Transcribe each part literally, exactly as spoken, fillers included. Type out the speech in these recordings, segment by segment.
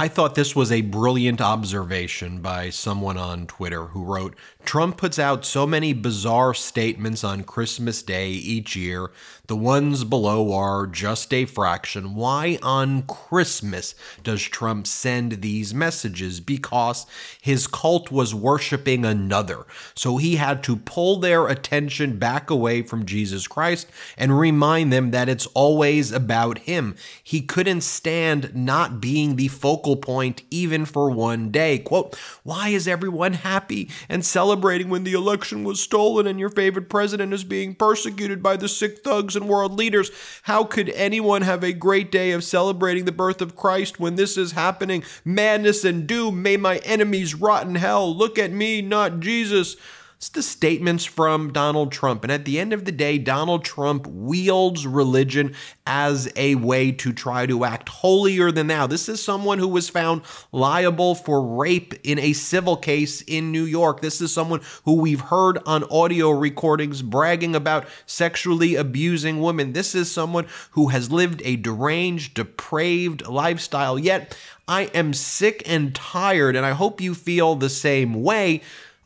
I thought this was a brilliant observation by someone on Twitter who wrote, Trump puts out so many bizarre statements on Christmas Day each year. The ones below are just a fraction. Why on Christmas does Trump send these messages? Because his cult was worshiping another. So he had to pull their attention back away from Jesus Christ and remind them that it's always about him. He couldn't stand not being the focal point even for one day. Quote, why is everyone happy and celebrating? Celebrating when the election was stolen and your favorite president is being persecuted by the sick thugs and world leaders. How could anyone have a great day of celebrating the birth of Christ when this is happening? Madness and doom, may my enemies rot in hell. Look at me, not Jesus. It's the statements from Donald Trump. And at the end of the day, Donald Trump wields religion as a way to try to act holier than thou. This is someone who was found liable for rape in a civil case in New York. This is someone who we've heard on audio recordings bragging about sexually abusing women. This is someone who has lived a deranged, depraved lifestyle. Yet I am sick and tired, and I hope you feel the same way,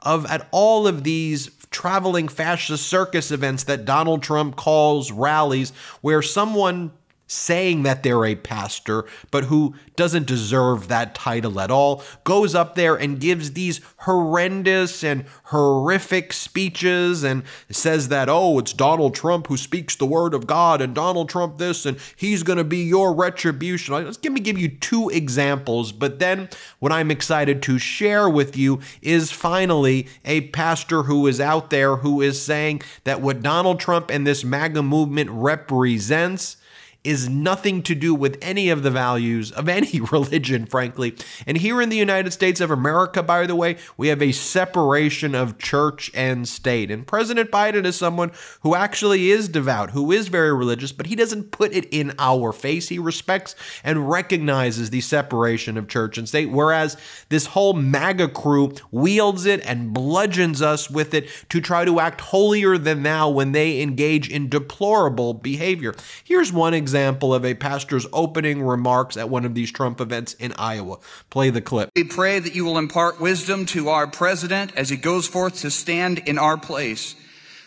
of at all of these traveling fascist circus events that Donald Trump calls rallies, where someone saying that they're a pastor, but who doesn't deserve that title at all, goes up there and gives these horrendous and horrific speeches and says that, oh, it's Donald Trump who speaks the word of God and Donald Trump this, and he's going to be your retribution. Let me give you two examples, but then what I'm excited to share with you is finally a pastor who is out there who is saying that what Donald Trump and this MAGA movement represents is nothing to do with any of the values of any religion, frankly. And here in the United States of America, by the way, we have a separation of church and state. And President Biden is someone who actually is devout, who is very religious, but he doesn't put it in our face. He respects and recognizes the separation of church and state, whereas this whole MAGA crew wields it and bludgeons us with it to try to act holier than thou when they engage in deplorable behavior. Here's one example. example of a pastor's opening remarks at one of these Trump events in Iowa. Play the clip. We pray that you will impart wisdom to our president as he goes forth to stand in our place.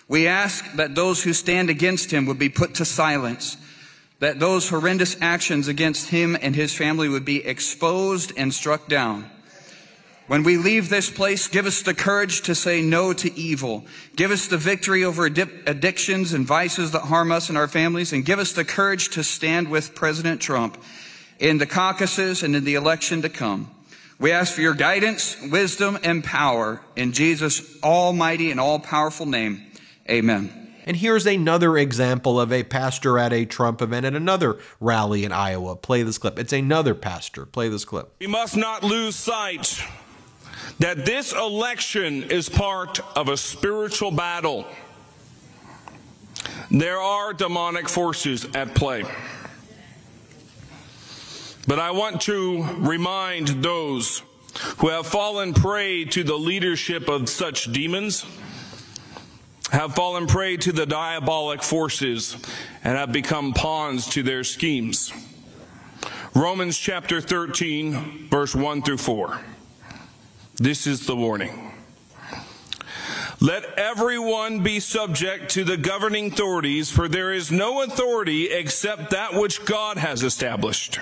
We ask that those who stand against him would be put to silence, that those horrendous actions against him and his family would be exposed and struck down. When we leave this place, give us the courage to say no to evil. Give us the victory over addictions and vices that harm us and our families, and give us the courage to stand with President Trump in the caucuses and in the election to come. We ask for your guidance, wisdom, and power in Jesus' almighty and all-powerful name. Amen. And here's another example of a pastor at a Trump event at another rally in Iowa. Play this clip. It's another pastor. Play this clip. We must not lose sight that this election is part of a spiritual battle. There are demonic forces at play. But I want to remind those who have fallen prey to the leadership of such demons, have fallen prey to the diabolic forces, and have become pawns to their schemes. Romans chapter thirteen, verse one through four. This is the warning. Let everyone be subject to the governing authorities, for there is no authority except that which God has established.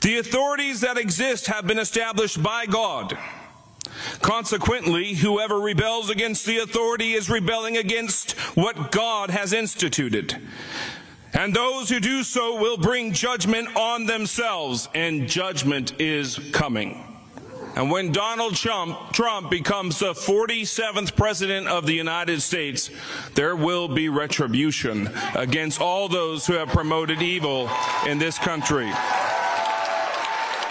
The authorities that exist have been established by God. Consequently, whoever rebels against the authority is rebelling against what God has instituted. And those who do so will bring judgment on themselves, and judgment is coming. And when Donald Trump, Trump becomes the forty-seventh president of the United States, there will be retribution against all those who have promoted evil in this country.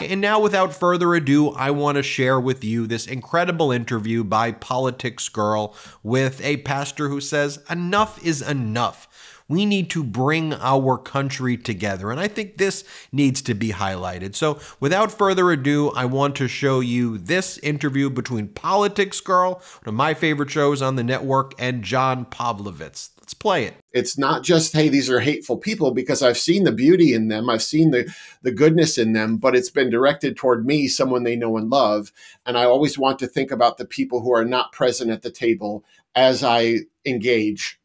And now, without further ado, I want to share with you this incredible interview by Politics Girl with a pastor who says, enough is enough. We need to bring our country together. And I think this needs to be highlighted. So without further ado, I want to show you this interview between Politics Girl, one of my favorite shows on the network, and John Pavlovitz. Let's play it. It's not just, hey, these are hateful people, because I've seen the beauty in them. I've seen the, the goodness in them, but it's been directed toward me, someone they know and love. And I always want to think about the people who are not present at the table as I engage.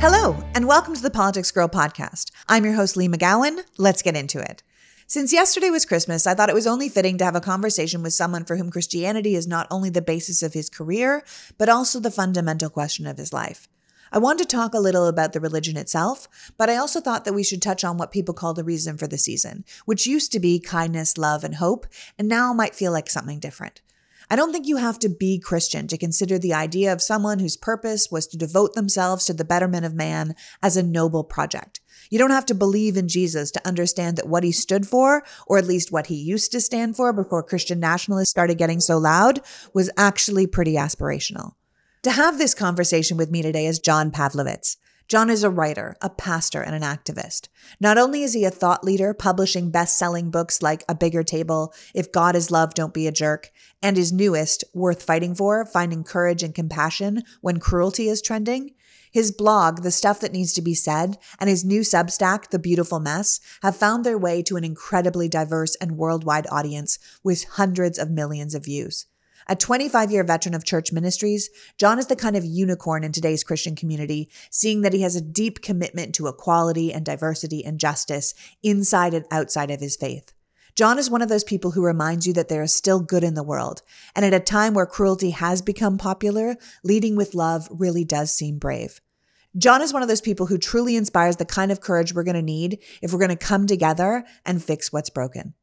Hello, and welcome to the Politics Girl podcast. I'm your host, Lee McGowan. Let's get into it. Since yesterday was Christmas, I thought it was only fitting to have a conversation with someone for whom Christianity is not only the basis of his career, but also the fundamental question of his life. I wanted to talk a little about the religion itself, but I also thought that we should touch on what people call the reason for the season, which used to be kindness, love, and hope, and now might feel like something different. I don't think you have to be Christian to consider the idea of someone whose purpose was to devote themselves to the betterment of man as a noble project. You don't have to believe in Jesus to understand that what he stood for, or at least what he used to stand for before Christian nationalists started getting so loud, was actually pretty aspirational. To have this conversation with me today is John Pavlovitz. John is a writer, a pastor, and an activist. Not only is he a thought leader, publishing best-selling books like A Bigger Table, If God is Love, Don't Be a Jerk, and his newest, Worth Fighting For, Finding Courage and Compassion When Cruelty is Trending, his blog, The Stuff That Needs to Be Said, and his new Substack, The Beautiful Mess, have found their way to an incredibly diverse and worldwide audience with hundreds of millions of views. A twenty-five-year veteran of church ministries, John is the kind of unicorn in today's Christian community, seeing that he has a deep commitment to equality and diversity and justice inside and outside of his faith. John is one of those people who reminds you that there is still good in the world, and at a time where cruelty has become popular, leading with love really does seem brave. John is one of those people who truly inspires the kind of courage we're going to need if we're going to come together and fix what's broken.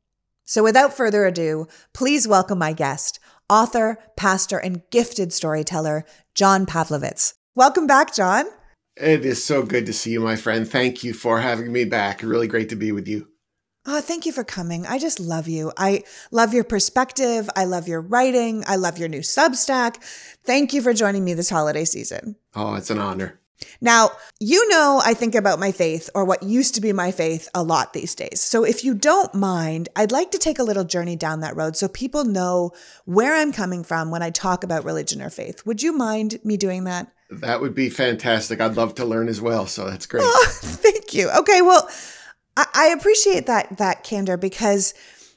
So without further ado, please welcome my guest, author, pastor, and gifted storyteller, John Pavlovitz. Welcome back, John. It is so good to see you, my friend. Thank you for having me back. Really great to be with you. Oh, thank you for coming. I just love you. I love your perspective. I love your writing. I love your new Substack. Thank you for joining me this holiday season. Oh, it's an honor. Now, you know I think about my faith, or what used to be my faith, a lot these days. So if you don't mind, I'd like to take a little journey down that road so people know where I'm coming from when I talk about religion or faith. Would you mind me doing that? That would be fantastic. I'd love to learn as well, so that's great. Oh, thank you. Okay, well, I, I appreciate that that candor, because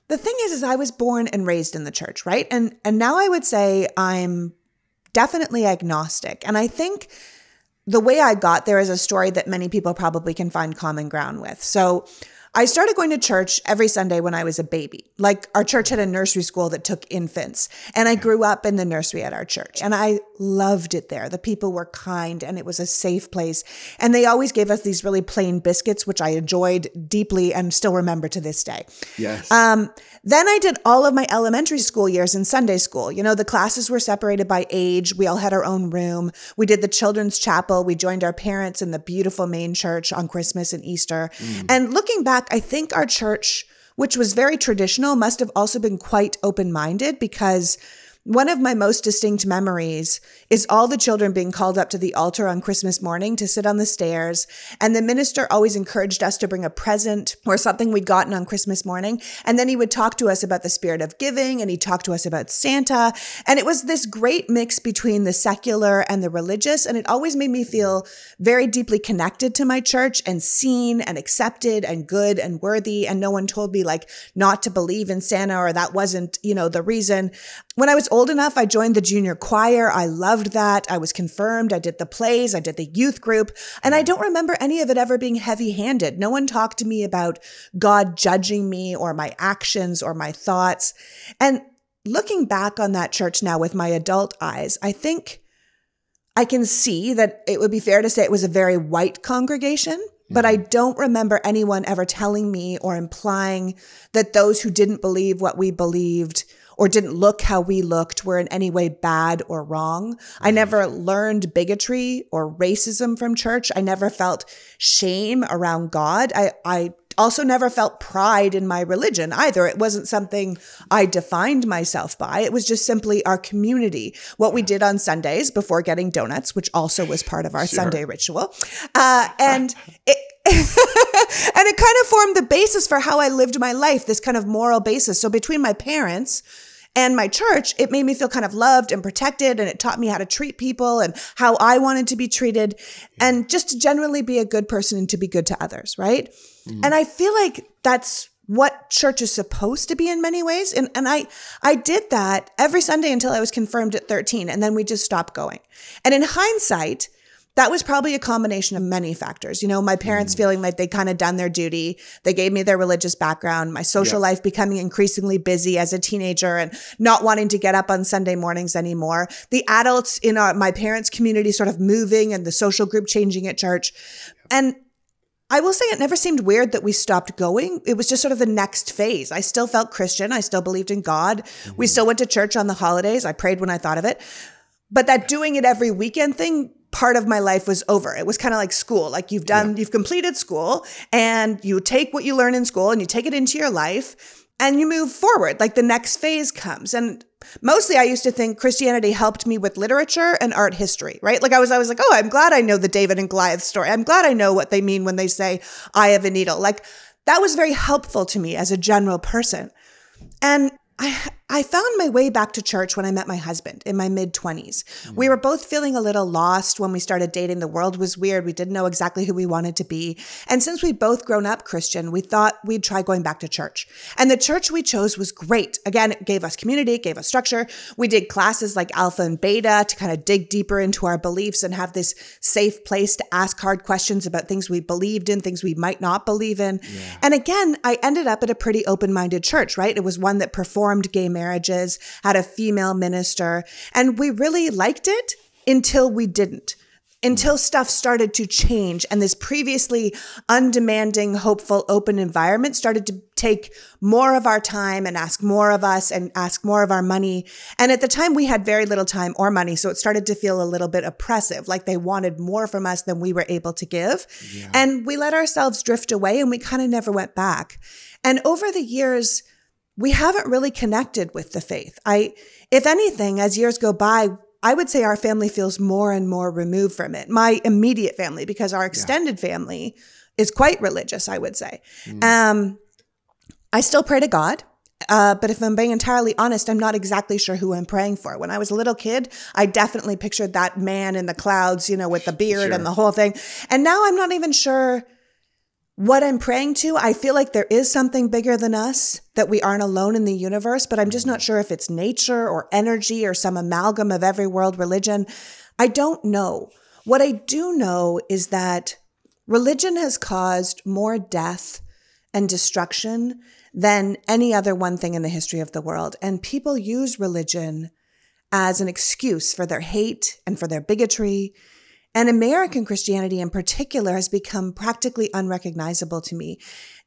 the thing is, is I was born and raised in the church, right? And, and now I would say I'm definitely agnostic. And I think the way I got there is a story that many people probably can find common ground with. So I started going to church every Sunday when I was a baby. Like, our church had a nursery school that took infants, and I grew up in the nursery at our church, and I loved it there. The people were kind, and it was a safe place, and they always gave us these really plain biscuits, which I enjoyed deeply and still remember to this day. Yes. Um, then I did all of my elementary school years in Sunday school. You know, the classes were separated by age. We all had our own room. We did the children's chapel. We joined our parents in the beautiful main church on Christmas and Easter. Mm. And looking back, I think our church, which was very traditional, must have also been quite open-minded, because one of my most distinct memories is all the children being called up to the altar on Christmas morning to sit on the stairs. And the minister always encouraged us to bring a present or something we'd gotten on Christmas morning. And then he would talk to us about the spirit of giving, and he talked to us about Santa. And it was this great mix between the secular and the religious. And it always made me feel very deeply connected to my church, and seen and accepted and good and worthy. And no one told me, like, not to believe in Santa, or that wasn't, you know, the reason. When I was old enough, I joined the junior choir. I loved that. I was confirmed. I did the plays. I did the youth group. And I don't remember any of it ever being heavy-handed. No one talked to me about God judging me, or my actions, or my thoughts. And looking back on that church now with my adult eyes, I think I can see that it would be fair to say it was a very white congregation. But I don't remember anyone ever telling me or implying that those who didn't believe what we believed, or didn't look how we looked, were in any way bad or wrong. I never learned bigotry or racism from church. I never felt shame around God. I, I also never felt pride in my religion either. It wasn't something I defined myself by. It was just simply our community, what we did on Sundays before getting donuts, which also was part of our sure. Sunday ritual. Uh, and it, And it kind of formed the basis for how I lived my life, this kind of moral basis. So between my parents and my church, it made me feel kind of loved and protected, and it taught me how to treat people and how I wanted to be treated, yeah. and just to generally be a good person and to be good to others, right? Mm. And I feel like that's what church is supposed to be in many ways. And, and I, I did that every Sunday until I was confirmed at thirteen, and then we just stopped going. And in hindsight, that was probably a combination of many factors. You know, my parents mm. feeling like they kind of done their duty. They gave me their religious background, my social yeah. life becoming increasingly busy as a teenager and not wanting to get up on Sunday mornings anymore. The adults in our, my parents' community sort of moving and the social group changing at church. Yeah. And I will say it never seemed weird that we stopped going. It was just sort of the next phase. I still felt Christian. I still believed in God. Mm-hmm. We still went to church on the holidays. I prayed when I thought of it. But that doing it every weekend thing, part of my life was over. It was kind of like school. Like you've done, yeah. you've completed school, and you take what you learn in school and you take it into your life and you move forward. Like the next phase comes. And mostly I used to think Christianity helped me with literature and art history, right? Like I was always like, oh, I'm glad I know the David and Goliath story. I'm glad I know what they mean when they say eye of a needle. Like that was very helpful to me as a general person. And I, I found my way back to church when I met my husband in my mid twenties. Mm. We were both feeling a little lost when we started dating. The world was weird. We didn't know exactly who we wanted to be. And since we'd both grown up Christian, we thought we'd try going back to church. And the church we chose was great. Again, it gave us community, it gave us structure. We did classes like Alpha and Beta to kind of dig deeper into our beliefs and have this safe place to ask hard questions about things we believed in, things we might not believe in. Yeah. And again, I ended up at a pretty open-minded church, right? It was one that performed gay marriages, had a female minister, and we really liked it until we didn't, until stuff started to change. And this previously undemanding, hopeful, open environment started to take more of our time and ask more of us and ask more of our money. And at the time we had very little time or money. So it started to feel a little bit oppressive, like they wanted more from us than we were able to give. Yeah. And we let ourselves drift away and we kind of never went back. And over the years, we haven't really connected with the faith. I, if anything, as years go by, I would say our family feels more and more removed from it. My immediate family, because our extended yeah. family is quite religious, I would say. Mm. Um, I still pray to God. Uh, but if I'm being entirely honest, I'm not exactly sure who I'm praying for. When I was a little kid, I definitely pictured that man in the clouds, you know, with the beard sure. and the whole thing. And now I'm not even sure what I'm praying to. I feel like there is something bigger than us, that we aren't alone in the universe, but I'm just not sure if it's nature or energy or some amalgam of every world religion. I don't know. What I do know is that religion has caused more death and destruction than any other one thing in the history of the world. And people use religion as an excuse for their hate and for their bigotry. And American Christianity in particular has become practically unrecognizable to me,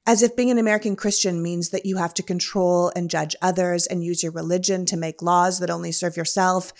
as if being an American Christian means that you have to control and judge others and use your religion to make laws that only serve yourself.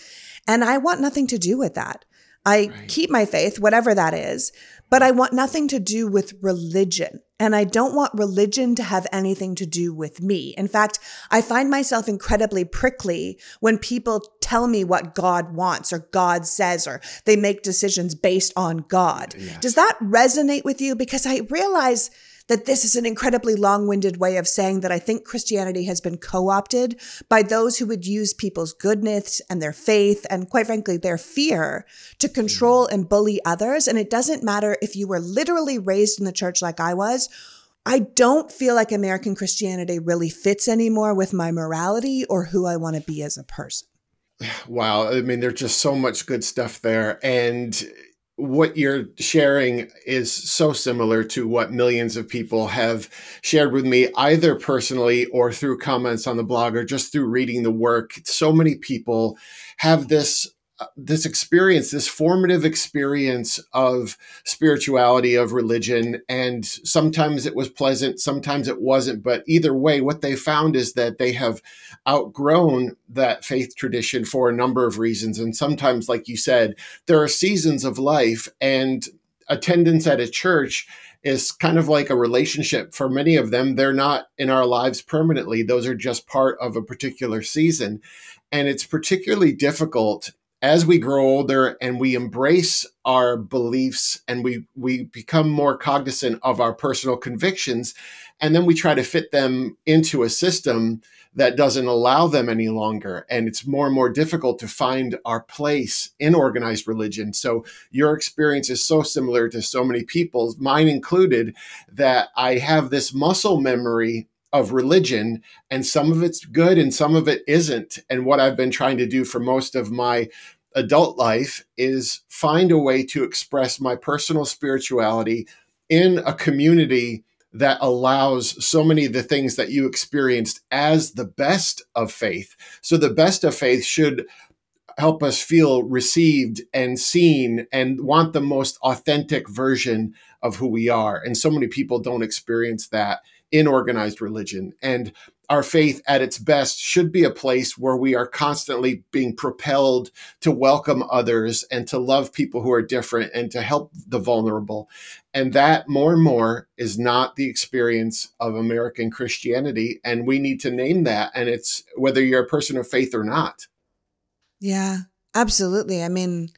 And I want nothing to do with that. I right. keep my faith, whatever that is, but I want nothing to do with religion. And I don't want religion to have anything to do with me. In fact, I find myself incredibly prickly when people tell me what God wants or God says, or they make decisions based on God. Yes. Does that resonate with you? Because I realize that this is an incredibly long-winded way of saying that I think Christianity has been co-opted by those who would use people's goodness and their faith and, quite frankly, their fear to control and bully others. And it doesn't matter if you were literally raised in the church like I was. I don't feel like American Christianity really fits anymore with my morality or who I want to be as a person. Wow. I mean, there's just so much good stuff there. And what you're sharing is so similar to what millions of people have shared with me, either personally or through comments on the blog or just through reading the work. So many people have this uh, this experience, this formative experience of spirituality, of religion, and sometimes it was pleasant, sometimes it wasn't. But either way, what they found is that they have outgrown that faith tradition for a number of reasons. And sometimes, like you said, there are seasons of life, and attendance at a church is kind of like a relationship. For many of them, they're not in our lives permanently. Those are just part of a particular season. And it's particularly difficult as we grow older and we embrace our beliefs and we, we become more cognizant of our personal convictions, and then we try to fit them into a system that doesn't allow them any longer. And it's more and more difficult to find our place in organized religion. So your experience is so similar to so many people's, mine included, that I have this muscle memory of religion, and some of it's good and some of it isn't. And what I've been trying to do for most of my adult life is find a way to express my personal spirituality in a community that allows so many of the things that you experienced as the best of faith. So the best of faith should help us feel received and seen and want the most authentic version of who we are. And so many people don't experience that in organized religion. And our faith at its best should be a place where we are constantly being propelled to welcome others and to love people who are different and to help the vulnerable. And that more and more is not the experience of American Christianity. And we need to name that. And it's whether you're a person of faith or not. Yeah, absolutely. I mean,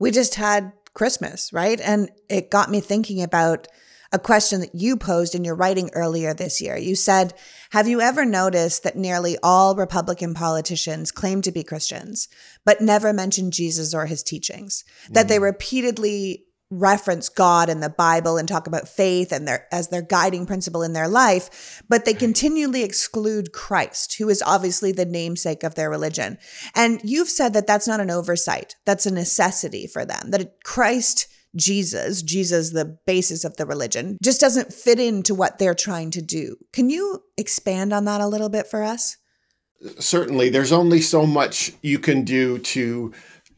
we just had Christmas, right? And it got me thinking about a question that you posed in your writing earlier this year. You said, have you ever noticed that nearly all Republican politicians claim to be Christians, but never mention Jesus or his teachings? Mm. That they repeatedly reference God and the Bible and talk about faith and their as their guiding principle in their life, but they continually exclude Christ, who is obviously the namesake of their religion. And you've said that that's not an oversight. That's a necessity for them, that Christ Jesus, Jesus, the basis of the religion, just doesn't fit into what they're trying to do. Can you expand on that a little bit for us? Certainly. There's only so much you can do to,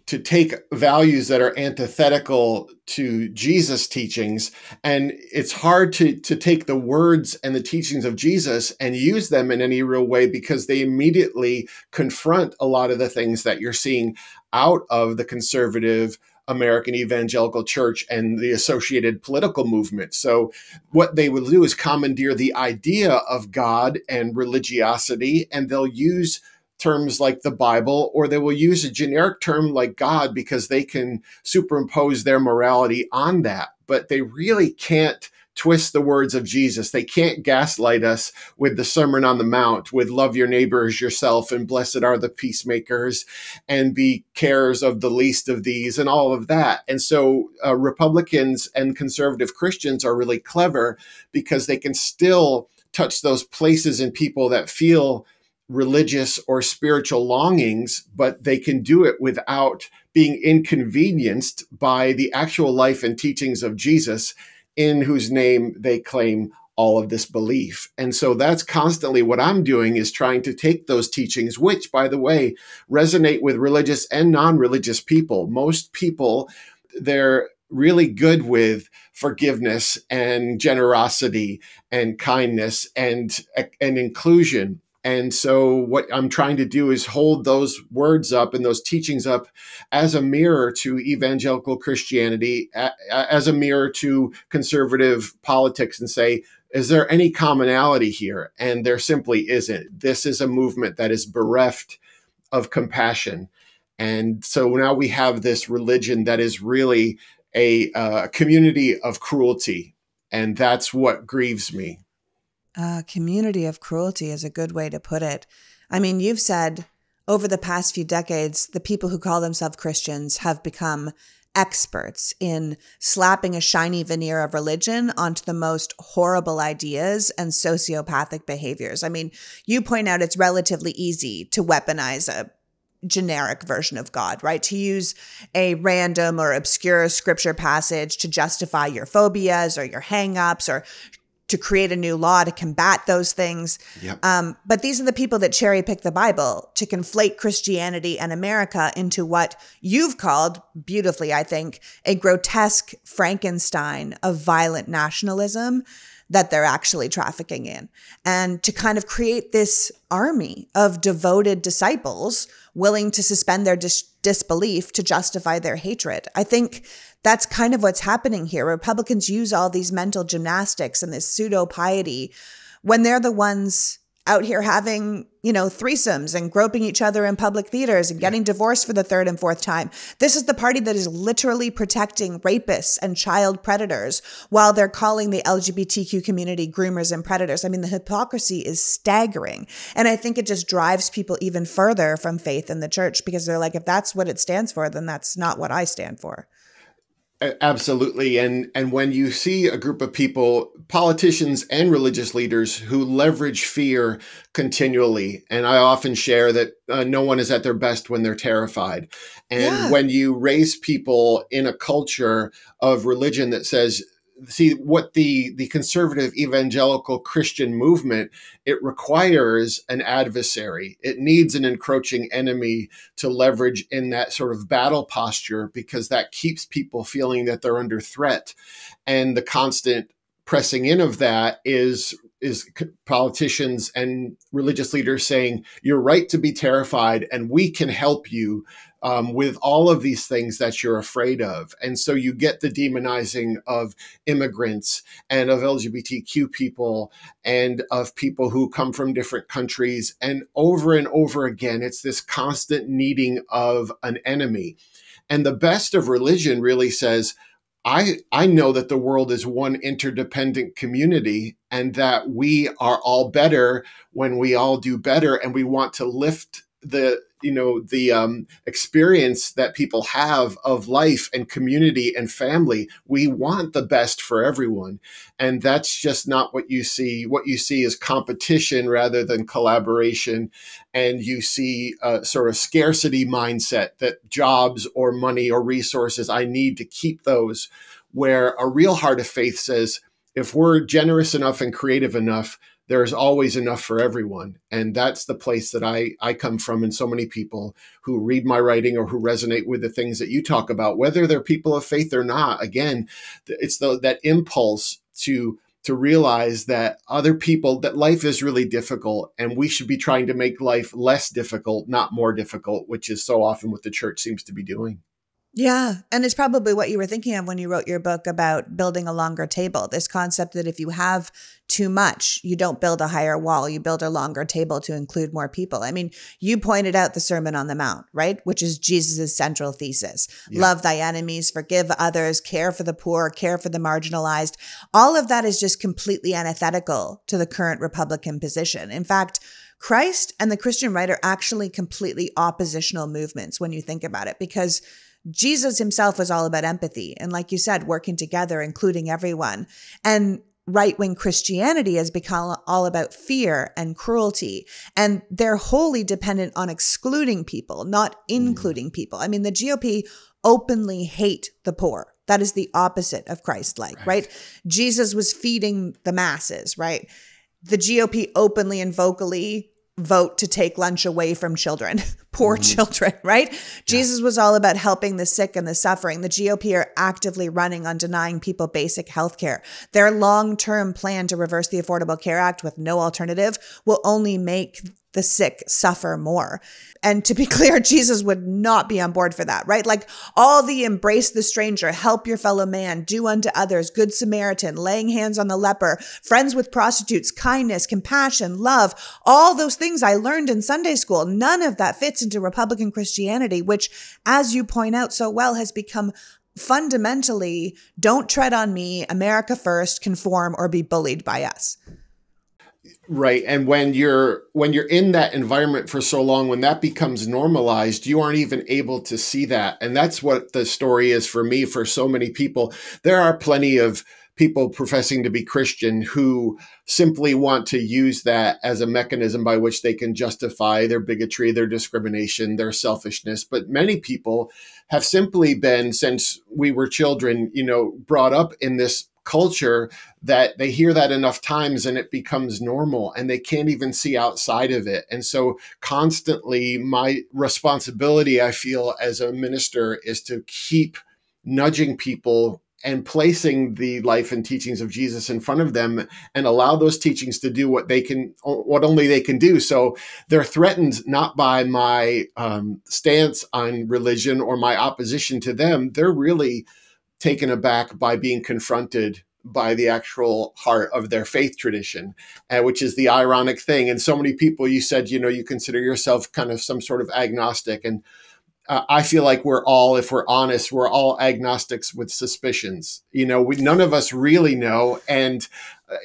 to take values that are antithetical to Jesus' teachings. And it's hard to, to take the words and the teachings of Jesus and use them in any real way, because they immediately confront a lot of the things that you're seeing out of the conservative American evangelical church and the associated political movement. So what they will do is commandeer the idea of God and religiosity, and they'll use terms like the Bible, or they will use a generic term like God because they can superimpose their morality on that. But they really can't twist the words of Jesus. They can't gaslight us with the Sermon on the Mount, with love your neighbor as yourself, and blessed are the peacemakers, and be carers of the least of these, and all of that. And so uh, Republicans and conservative Christians are really clever, because they can still touch those places in people that feel religious or spiritual longings, but they can do it without being inconvenienced by the actual life and teachings of Jesus, in whose name they claim all of this belief. And so that's constantly what I'm doing, is trying to take those teachings, which, by the way, resonate with religious and non-religious people. Most people, they're really good with forgiveness and generosity and kindness and, and inclusion. And so what I'm trying to do is hold those words up and those teachings up as a mirror to evangelical Christianity, as a mirror to conservative politics, and say, is there any commonality here? And there simply isn't. This is a movement that is bereft of compassion. And so now we have this religion that is really a uh, community of cruelty. And that's what grieves me. Uh, community of cruelty is a good way to put it. I mean, you've said over the past few decades, the people who call themselves Christians have become experts in slapping a shiny veneer of religion onto the most horrible ideas and sociopathic behaviors. I mean, you point out it's relatively easy to weaponize a generic version of God, right? To use a random or obscure scripture passage to justify your phobias or your hangups, or to create a new law to combat those things. Yep. Um, but these are the people that cherry pick the Bible to conflate Christianity and America into what you've called, beautifully, I think, a grotesque Frankenstein of violent nationalism that they're actually trafficking in. And to kind of create this army of devoted disciples willing to suspend their dis- disbelief to justify their hatred. I think that's kind of what's happening here. Republicans use all these mental gymnastics and this pseudo piety when they're the ones out here having, you know, threesomes and groping each other in public theaters and getting divorced for the third and fourth time. This is the party that is literally protecting rapists and child predators while they're calling the L G B T Q community groomers and predators. I mean, the hypocrisy is staggering. And I think it just drives people even further from faith in the church, because they're like, if that's what it stands for, then that's not what I stand for. Absolutely. And, and when you see a group of people, politicians and religious leaders, who leverage fear continually, and I often share that uh, no one is at their best when they're terrified. And yeah. when you raise people in a culture of religion that says, see, what the, the conservative evangelical Christian movement, it requires an adversary. It needs an encroaching enemy to leverage in that sort of battle posture, because that keeps people feeling that they're under threat. And the constant pressing in of that is is politicians and religious leaders saying, you're right to be terrified, and we can help you um, with all of these things that you're afraid of. And so you get the demonizing of immigrants and of L G B T Q people and of people who come from different countries. And over and over again, it's this constant needing of an enemy. And the best of religion really says, I, I know that the world is one interdependent community, and that we are all better when we all do better. And we want to lift the, you know, the um, experience that people have of life and community and family. We want the best for everyone. And that's just not what you see. What you see is competition rather than collaboration. And you see a sort of scarcity mindset that jobs or money or resources, I need to keep those, where a real heart of faith says, if we're generous enough and creative enough, there's always enough for everyone. And that's the place that I, I come from. And so many people who read my writing or who resonate with the things that you talk about, whether they're people of faith or not, again, it's the, that impulse to, to realize that other people, that life is really difficult, and we should be trying to make life less difficult, not more difficult, which is so often what the church seems to be doing. Yeah. And it's probably what you were thinking of when you wrote your book about building a longer table, this concept that if you have too much, you don't build a higher wall, you build a longer table to include more people. I mean, you pointed out the Sermon on the Mount, right? Which is Jesus's central thesis. Yeah. Love thy enemies, forgive others, care for the poor, care for the marginalized. All of that is just completely antithetical to the current Republican position. In fact, Christ and the Christian right are actually completely oppositional movements when you think about it, because Jesus himself was all about empathy. And like you said, working together, including everyone. And right-wing Christianity has become all about fear and cruelty. And they're wholly dependent on excluding people, not including people. I mean, the G O P openly hate the poor. That is the opposite of Christ-like, right. right? Jesus was feeding the masses, right? The G O P openly and vocally vote to take lunch away from children, poor mm-hmm. children, right? Yeah. Jesus was all about helping the sick and the suffering. The G O P are actively running on denying people basic health care. Their long-term plan to reverse the Affordable Care Act with no alternative will only make the sick suffer more. And to be clear, Jesus would not be on board for that, right? Like all the embrace the stranger, help your fellow man, do unto others, good Samaritan, laying hands on the leper, friends with prostitutes, kindness, compassion, love, all those things I learned in Sunday school. None of that fits into Republican Christianity, which, as you point out so well, has become fundamentally, don't tread on me, America first, conform or be bullied by us. Right. And when you're when you're in that environment for so long, when that becomes normalized, you aren't even able to see that. And that's what the story is for me, for so many people. There are plenty of people professing to be Christian who simply want to use that as a mechanism by which they can justify their bigotry, their discrimination, their selfishness. But many people have simply been, since we were children, you know, brought up in this culture that they hear that enough times and it becomes normal, and they can't even see outside of it. And so constantly my responsibility, I feel, as a minister is to keep nudging people and placing the life and teachings of Jesus in front of them, and allow those teachings to do what they can, what only they can do. So they're threatened not by my um, stance on religion or my opposition to them. They're really taken aback by being confronted by the actual heart of their faith tradition, uh, which is the ironic thing. And so many people, you said, you know, you consider yourself kind of some sort of agnostic. And uh, I feel like we're all, if we're honest, we're all agnostics with suspicions. You know, we, none of us really know. And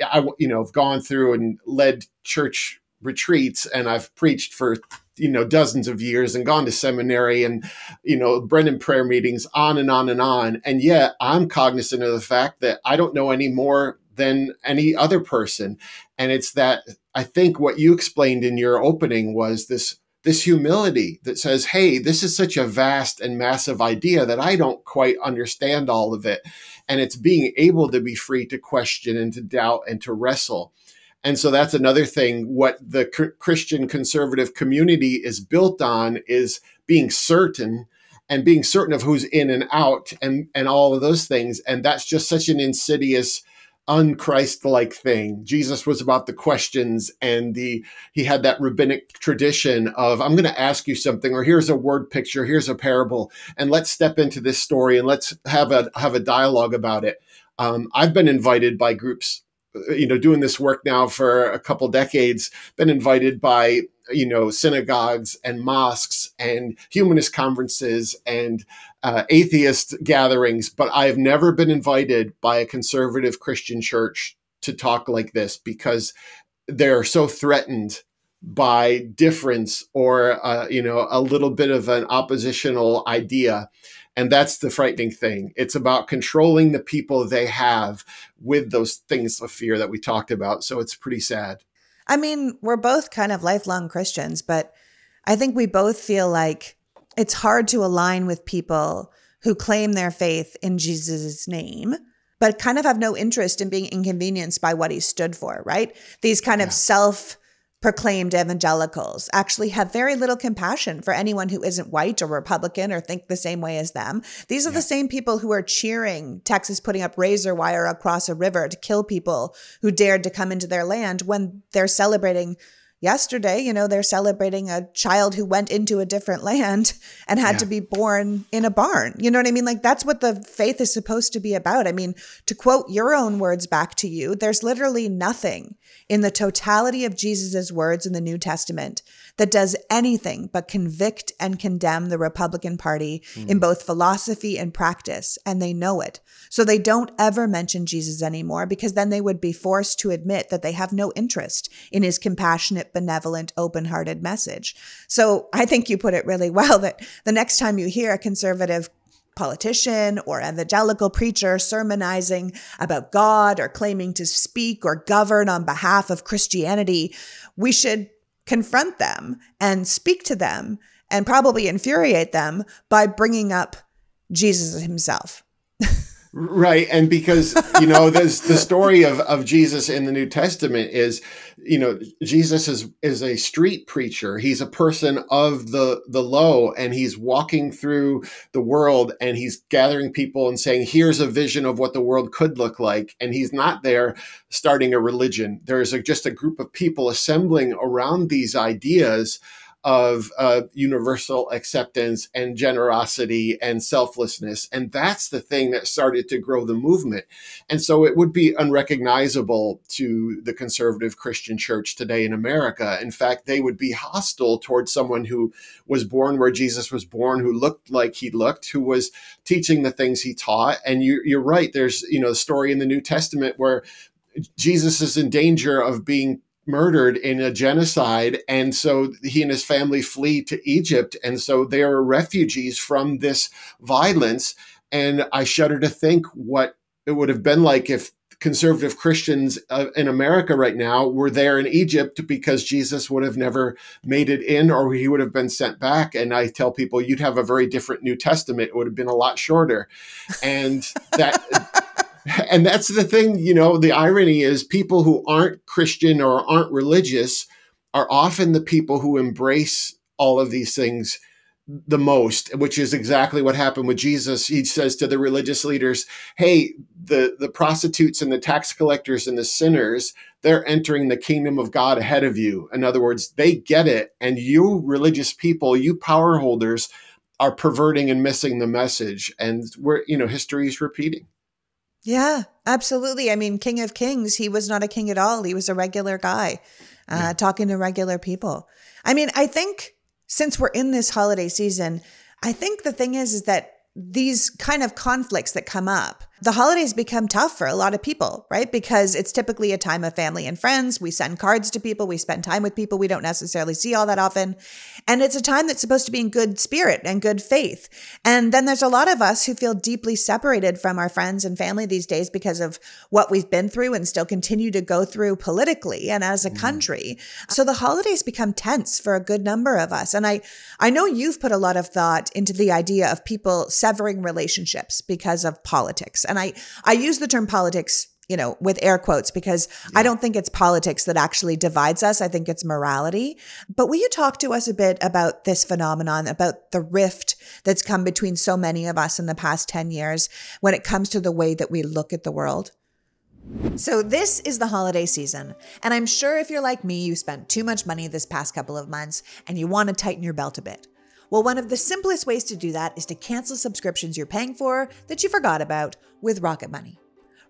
I, you know, I've gone through and led church retreats, and I've preached for, you know, dozens of years, and gone to seminary, and, you know, Brennan prayer meetings, on and on and on. And yet I'm cognizant of the fact that I don't know any more than any other person. And it's that, I think what you explained in your opening was this, this humility that says, hey, this is such a vast and massive idea that I don't quite understand all of it. And it's being able to be free to question and to doubt and to wrestle. And so that's another thing. What the Christian conservative community is built on is being certain, and being certain of who's in and out, and, and all of those things. And that's just such an insidious, un-Christ-like thing. Jesus was about the questions, and the he had that rabbinic tradition of, I'm going to ask you something, or here's a word picture, here's a parable, and let's step into this story and let's have a, have a dialogue about it. Um, I've been invited by groups, you know, doing this work now for a couple decades, been invited by, you know, synagogues and mosques and humanist conferences and uh, atheist gatherings, but I've never been invited by a conservative Christian church to talk like this, because they're so threatened by difference or, uh, you know, a little bit of an oppositional idea. And that's the frightening thing. It's about controlling the people they have with those things of fear that we talked about. So it's pretty sad. I mean, we're both kind of lifelong Christians, but I think we both feel like it's hard to align with people who claim their faith in Jesus' name, but kind of have no interest in being inconvenienced by what he stood for, right? These kind yeah. of self-proclaimed evangelicals actually have very little compassion for anyone who isn't white or Republican or think the same way as them. These are yeah. the same people who are cheering Texas putting up razor wire across a river to kill people who dared to come into their land, when they're celebrating yesterday, you know, they're celebrating a child who went into a different land and had yeah. to be born in a barn. You know what I mean? Like, that's what the faith is supposed to be about. I mean, to quote your own words back to you, there's literally nothing in the totality of Jesus's words in the New Testament that does anything but convict and condemn the Republican Party mm. in both philosophy and practice. And they know it. So they don't ever mention Jesus anymore, because then they would be forced to admit that they have no interest in his compassionate, benevolent, open-hearted message. So I think you put it really well, that the next time you hear a conservative politician or evangelical preacher sermonizing about God or claiming to speak or govern on behalf of Christianity, we should confront them and speak to them and probably infuriate them by bringing up Jesus himself. Right. And because, you know, there's the story of, of Jesus in the New Testament is, you know, Jesus is, is a street preacher. He's a person of the, the low, and he's walking through the world, and he's gathering people and saying, here's a vision of what the world could look like. And he's not there starting a religion. There's a, just a group of people assembling around these ideas of uh, universal acceptance and generosity and selflessness. And that's the thing that started to grow the movement. And so it would be unrecognizable to the conservative Christian church today in America. In fact, they would be hostile towards someone who was born where Jesus was born, who looked like he looked, who was teaching the things he taught. And you, you're right. There's, you know, a story in the New Testament where Jesus is in danger of being murdered in a genocide. And so he and his family flee to Egypt. And so they are refugees from this violence. And I shudder to think what it would have been like if conservative Christians uh, in America right now were there in Egypt, because Jesus would have never made it in, or he would have been sent back. And I tell people, you'd have a very different New Testament. It would have been a lot shorter. And that... And that's the thing, you know, the irony is people who aren't Christian or aren't religious are often the people who embrace all of these things the most, which is exactly what happened with Jesus. He says to the religious leaders, hey, the, the prostitutes and the tax collectors and the sinners, they're entering the kingdom of God ahead of you. In other words, they get it. And you religious people, you power holders, are perverting and missing the message. And we're, you know, history is repeating. Yeah, absolutely. I mean, King of Kings, he was not a king at all. He was a regular guy uh, yeah. talking to regular people. I mean, I think since we're in this holiday season, I think the thing is, is that these kind of conflicts that come up, the holidays become tough for a lot of people, right? Because it's typically a time of family and friends. We send cards to people. We spend time with people we don't necessarily see all that often. And it's a time that's supposed to be in good spirit and good faith. And then there's a lot of us who feel deeply separated from our friends and family these days because of what we've been through and still continue to go through politically and as a country. Mm. So the holidays become tense for a good number of us. And I, I know you've put a lot of thought into the idea of people severing relationships because of politics. And I, I use the term politics, you know, with air quotes, because yeah. I don't think it's politics that actually divides us. I think it's morality. But will you talk to us a bit about this phenomenon, about the rift that's come between so many of us in the past ten years when it comes to the way that we look at the world? So this is the holiday season, and I'm sure if you're like me, you spent too much money this past couple of months and you want to tighten your belt a bit. Well, one of the simplest ways to do that is to cancel subscriptions you're paying for that you forgot about with Rocket Money.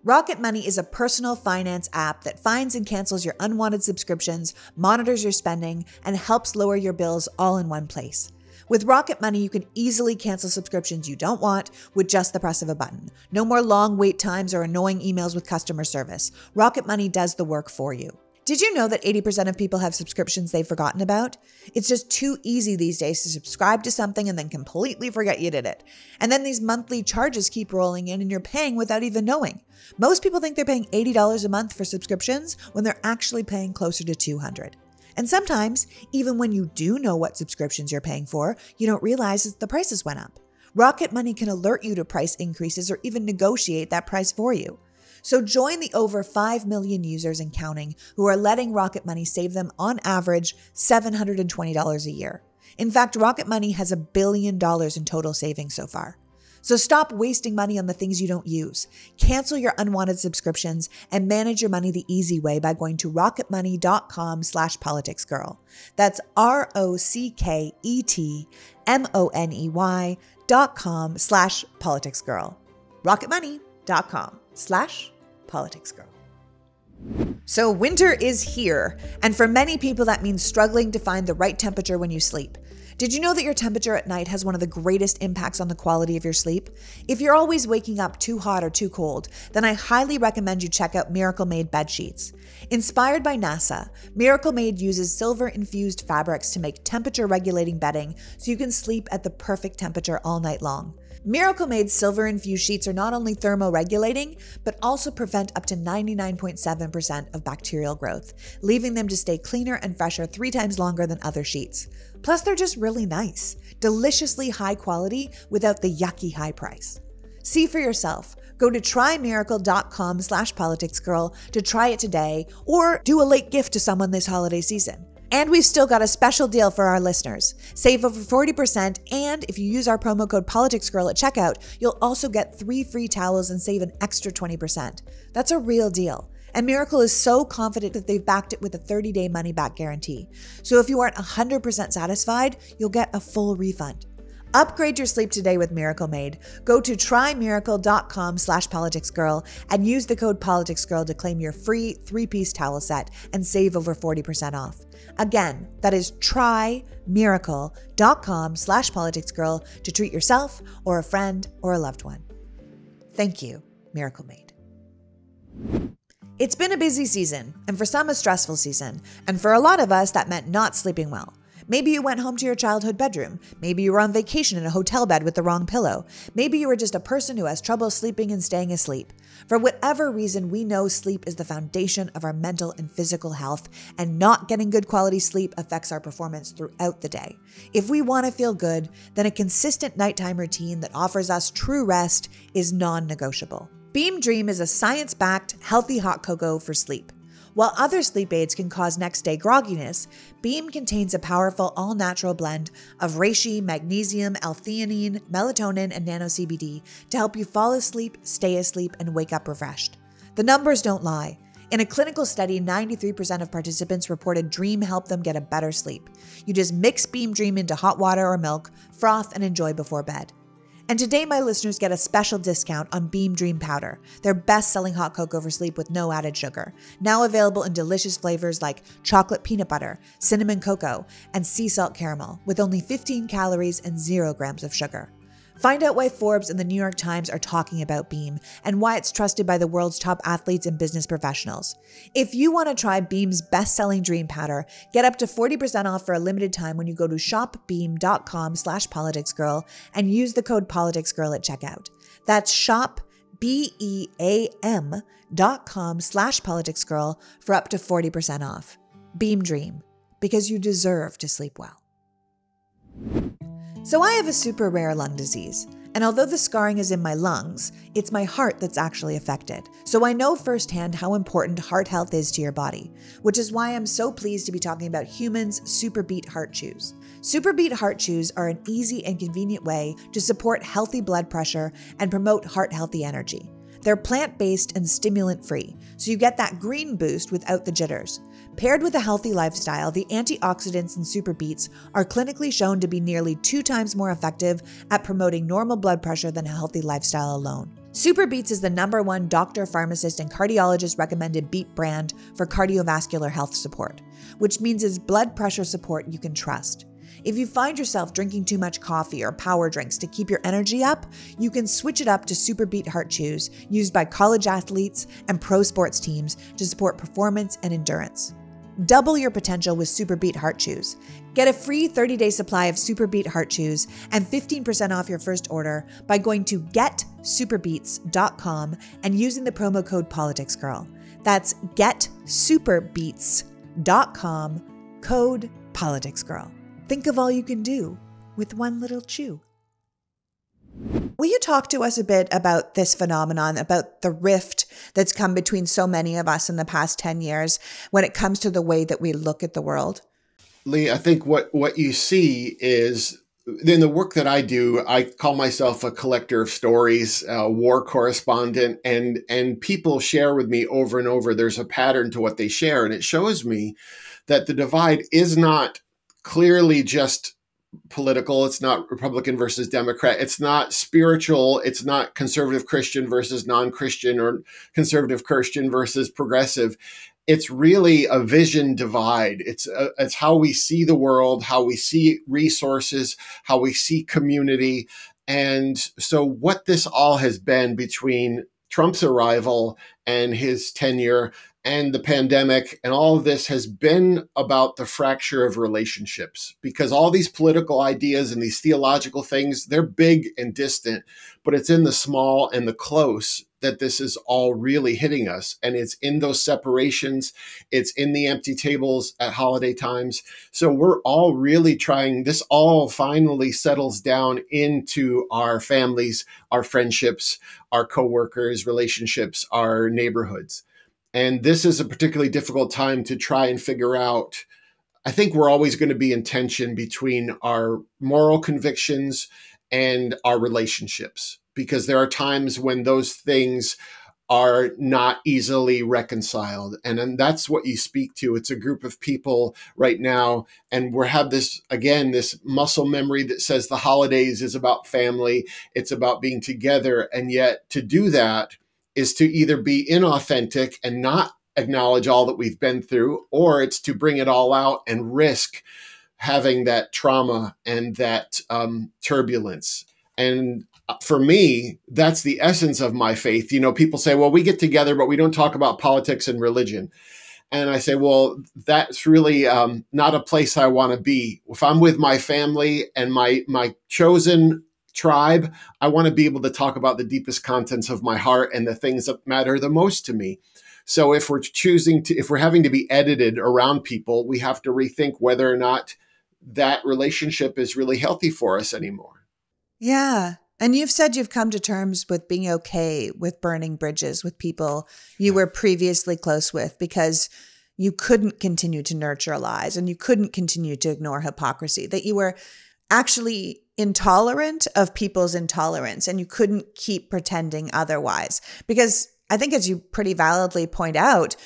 Rocket Money is a personal finance app that finds and cancels your unwanted subscriptions, monitors your spending, and helps lower your bills all in one place. With Rocket Money, you can easily cancel subscriptions you don't want with just the press of a button. No more long wait times or annoying emails with customer service. Rocket Money does the work for you. Did you know that eighty percent of people have subscriptions they've forgotten about? It's just too easy these days to subscribe to something and then completely forget you did it. And then these monthly charges keep rolling in and you're paying without even knowing. Most people think they're paying eighty dollars a month for subscriptions when they're actually paying closer to two hundred dollars. And sometimes, even when you do know what subscriptions you're paying for, you don't realize that the prices went up. Rocket Money can alert you to price increases or even negotiate that price for you. So join the over five million users and counting who are letting Rocket Money save them on average seven hundred twenty dollars a year. In fact, Rocket Money has a billion dollars in total savings so far. So stop wasting money on the things you don't use. Cancel your unwanted subscriptions and manage your money the easy way by going to rocket money dot com slash politics girl. That's R O C K E T M O N E Y dot com slash politics girl. rocket money dot com. Slash politics girl. So winter is here, and for many people that means struggling to find the right temperature when you sleep. Did you know that your temperature at night has one of the greatest impacts on the quality of your sleep? If you're always waking up too hot or too cold, then I highly recommend you check out Miracle Made bed sheets. Inspired by NASA, Miracle Made uses silver-infused fabrics to make temperature-regulating bedding so you can sleep at the perfect temperature all night long. Miracle Made's silver-infused sheets are not only thermoregulating, but also prevent up to ninety-nine point seven percent of bacterial growth, leaving them to stay cleaner and fresher three times longer than other sheets. Plus, they're just really nice, deliciously high quality without the yucky high price. See for yourself. Go to try miracle dot com slash politics girl to try it today, or do a late gift to someone this holiday season. And we've still got a special deal for our listeners. Save over forty percent, and if you use our promo code PoliticsGirl at checkout, you'll also get three free towels and save an extra twenty percent. That's a real deal. And Miracle is so confident that they've backed it with a thirty day money-back guarantee. So if you aren't one hundred percent satisfied, you'll get a full refund. Upgrade your sleep today with Miracle Made. Go to try miracle dot com slash politics girl and use the code politics girl to claim your free three-piece towel set and save over forty percent off. Again, that is try miracle dot com slash politics girl to treat yourself or a friend or a loved one. Thank you, Miracle Made. It's been a busy season, and for some a stressful season, and for a lot of us that meant not sleeping well. Maybe you went home to your childhood bedroom. Maybe you were on vacation in a hotel bed with the wrong pillow. Maybe you were just a person who has trouble sleeping and staying asleep. For whatever reason, we know sleep is the foundation of our mental and physical health, and not getting good quality sleep affects our performance throughout the day. If we want to feel good, then a consistent nighttime routine that offers us true rest is non-negotiable. Beam Dream is a science-backed, healthy hot cocoa for sleep. While other sleep aids can cause next-day grogginess, Beam contains a powerful all-natural blend of reishi, magnesium, L-theanine, melatonin, and nano C B D to help you fall asleep, stay asleep, and wake up refreshed. The numbers don't lie. In a clinical study, ninety-three percent of participants reported Dream helped them get a better sleep. You just mix Beam Dream into hot water or milk, froth, and enjoy before bed. And today my listeners get a special discount on Beam Dream Powder, their best-selling hot cocoa for sleep with no added sugar, now available in delicious flavors like chocolate peanut butter, cinnamon cocoa, and sea salt caramel, with only fifteen calories and zero grams of sugar. Find out why Forbes and the New York Times are talking about Beam and why it's trusted by the world's top athletes and business professionals. If you want to try Beam's best-selling dream powder, get up to forty percent off for a limited time when you go to shopbeam.com slash politicsgirl and use the code politicsgirl at checkout. That's shopbeam.com slash politicsgirl for up to forty percent off. Beam Dream, because you deserve to sleep well. So I have a super rare lung disease, and although the scarring is in my lungs, it's my heart that's actually affected. So I know firsthand how important heart health is to your body, which is why I'm so pleased to be talking about Human's SuperBeat Heart Chews. SuperBeat Heart Chews are an easy and convenient way to support healthy blood pressure and promote heart-healthy energy. They're plant-based and stimulant-free, so you get that green boost without the jitters. Paired with a healthy lifestyle, the antioxidants in SuperBeets are clinically shown to be nearly two times more effective at promoting normal blood pressure than a healthy lifestyle alone. SuperBeets is the number one doctor, pharmacist, and cardiologist recommended beet brand for cardiovascular health support, which means it's blood pressure support you can trust. If you find yourself drinking too much coffee or power drinks to keep your energy up, you can switch it up to SuperBeat Heart Chews, used by college athletes and pro sports teams to support performance and endurance. Double your potential with SuperBeat Heart Chews. Get a free thirty-day supply of SuperBeat Heart Chews and fifteen percent off your first order by going to get super beats dot com and using the promo code politicsgirl. That's get super beats dot com, code politicsgirl. Think of all you can do with one little chew. Will you talk to us a bit about this phenomenon, about the rift that's come between so many of us in the past ten years when it comes to the way that we look at the world? Lee, I think what, what you see is, in the work that I do, I call myself a collector of stories, a war correspondent, and, and people share with me over and over, there's a pattern to what they share, and it shows me that the divide is not clearly just political. It's not Republican versus Democrat. It's not spiritual. It's not conservative Christian versus non-Christian or conservative Christian versus progressive. It's really a vision divide. It's a, it's how we see the world, how we see resources, how we see community. And so what this all has been between Trump's arrival and his tenure and the pandemic and all of this has been about the fracture of relationships, because all these political ideas and these theological things, they're big and distant, but it's in the small and the close that this is all really hitting us. And it's in those separations. It's in the empty tables at holiday times. So we're all really trying, this all finally settles down into our families, our friendships, our coworkers, relationships, our neighborhoods. And this is a particularly difficult time to try and figure out. I think we're always going to be in tension between our moral convictions and our relationships, because there are times when those things are not easily reconciled. And, and that's what you speak to. It's a group of people right now. And we have this, again, this muscle memory that says the holidays is about family. It's about being together. And yet to do that is to either be inauthentic and not acknowledge all that we've been through, or it's to bring it all out and risk having that trauma and that um, turbulence. And for me, that's the essence of my faith. You know, people say, well, we get together, but we don't talk about politics and religion. And I say, well, that's really um, not a place I want to be. If I'm with my family and my, my chosen tribe, I want to be able to talk about the deepest contents of my heart and the things that matter the most to me. So if we're choosing to, if we're having to be edited around people, we have to rethink whether or not that relationship is really healthy for us anymore. Yeah. And you've said you've come to terms with being okay with burning bridges with people you were previously close with, because you couldn't continue to nurture lies and you couldn't continue to ignore hypocrisy, that you were actually intolerant of people's intolerance and you couldn't keep pretending otherwise. Because I think, as you pretty validly point out,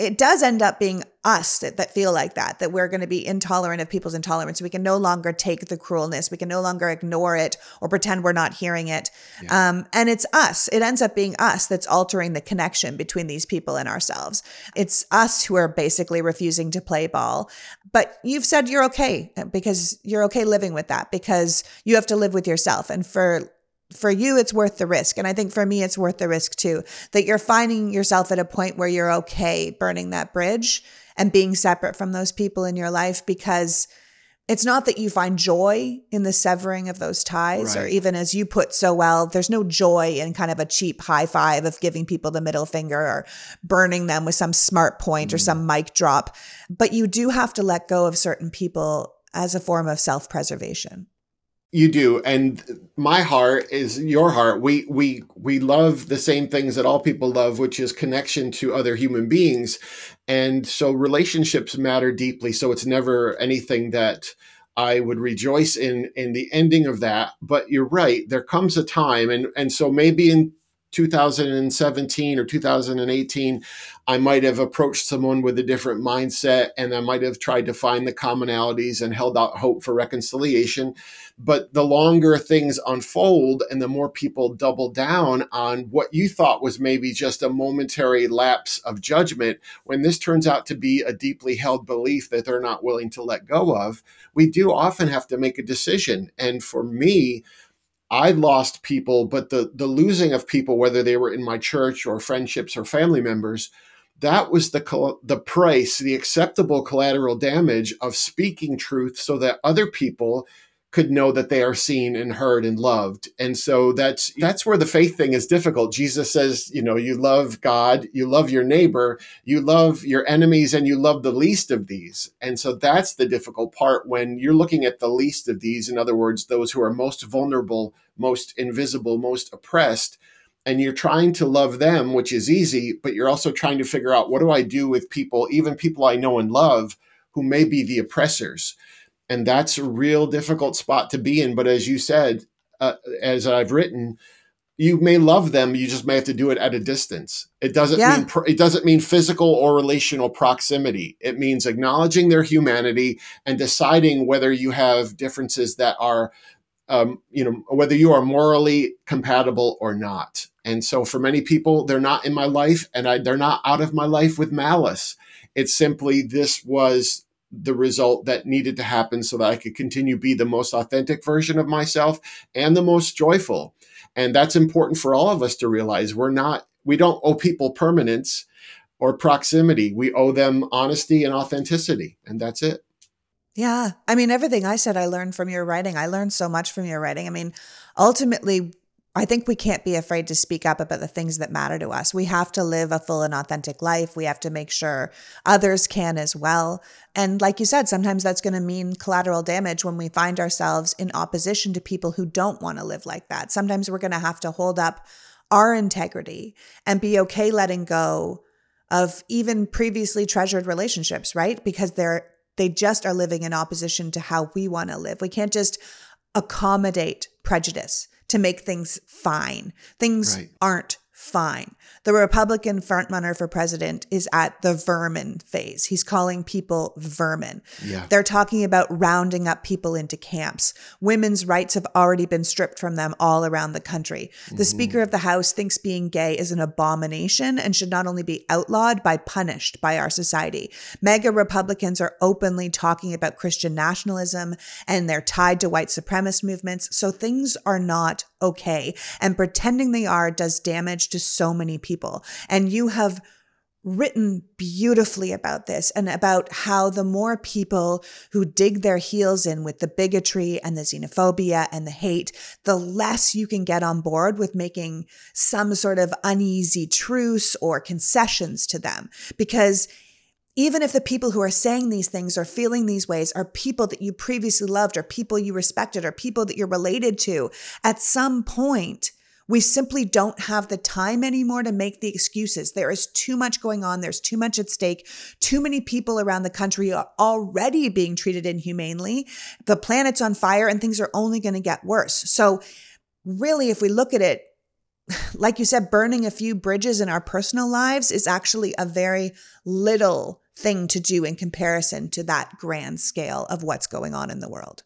it does end up being us that, that feel like that, that we're going to be intolerant of people's intolerance. We can no longer take the cruelness. We can no longer ignore it or pretend we're not hearing it. Yeah. Um, and it's us. It ends up being us that's altering the connection between these people and ourselves. It's us who are basically refusing to play ball. But you've said you're okay because you're okay living with that because you have to live with yourself. And for For you, it's worth the risk. And I think for me, it's worth the risk too, that you're finding yourself at a point where you're okay burning that bridge and being separate from those people in your life, because it's not that you find joy in the severing of those ties, right, or even as you put so well, there's no joy in kind of a cheap high five of giving people the middle finger or burning them with some smart point mm. or some mic drop. But you do have to let go of certain people as a form of self-preservation. You do. And my heart is your heart. We, we, we love the same things that all people love, which is connection to other human beings. And so relationships matter deeply. So it's never anything that I would rejoice in, in the ending of that. But you're right. There comes a time. And, and so maybe in two thousand seventeen or two thousand eighteen, I might have approached someone with a different mindset, and I might have tried to find the commonalities and held out hope for reconciliation. But the longer things unfold and the more people double down on what you thought was maybe just a momentary lapse of judgment, when this turns out to be a deeply held belief that they're not willing to let go of, we do often have to make a decision. And for me, I lost people, but the, the losing of people, whether they were in my church or friendships or family members, that was the, the price, the acceptable collateral damage of speaking truth so that other people could know that they are seen and heard and loved. And so that's, that's where the faith thing is difficult. Jesus says, you know, you love God, you love your neighbor, you love your enemies, and you love the least of these. And so that's the difficult part when you're looking at the least of these. In other words, those who are most vulnerable, most invisible, most oppressed, and you're trying to love them, which is easy, but you're also trying to figure out, what do I do with people, even people I know and love, who may be the oppressors? And that's a real difficult spot to be in. But as you said, uh, as I've written, you may love them. You just may have to do it at a distance. It doesn't yeah. mean pr it doesn't mean physical or relational proximity. It means acknowledging their humanity and deciding whether you have differences that are, um, you know, whether you are morally compatible or not. And so for many people, they're not in my life, and I, they're not out of my life with malice. It's simply this was the result that needed to happen so that I could continue to be the most authentic version of myself and the most joyful. And that's important for all of us to realize. We're not, we don't owe people permanence or proximity. We owe them honesty and authenticity. And that's it. Yeah. I mean, everything I said, I learned from your writing. I learned so much from your writing. I mean, ultimately, I think we can't be afraid to speak up about the things that matter to us. We have to live a full and authentic life. We have to make sure others can as well. And like you said, sometimes that's going to mean collateral damage when we find ourselves in opposition to people who don't want to live like that. Sometimes we're going to have to hold up our integrity and be okay letting go of even previously treasured relationships, right? Because they're, they just are living in opposition to how we want to live. We can't just accommodate prejudice to make things fine. Things right. aren't fine. The Republican frontrunner for president is at the vermin phase. He's calling people vermin. Yeah. They're talking about rounding up people into camps. Women's rights have already been stripped from them all around the country. The mm-hmm. Speaker of the House thinks being gay is an abomination and should not only be outlawed, but punished by our society. Mega Republicans are openly talking about Christian nationalism, and they're tied to white supremacist movements. So things are not okay. And pretending they are does damage to so many people. And you have written beautifully about this and about how the more people who dig their heels in with the bigotry and the xenophobia and the hate, the less you can get on board with making some sort of uneasy truce or concessions to them. Because even if the people who are saying these things or feeling these ways are people that you previously loved or people you respected or people that you're related to, at some point, we simply don't have the time anymore to make the excuses. There is too much going on. There's too much at stake. Too many people around the country are already being treated inhumanely. The planet's on fire and things are only going to get worse. So really, if we look at it like you said, burning a few bridges in our personal lives is actually a very little thing to do in comparison to that grand scale of what's going on in the world.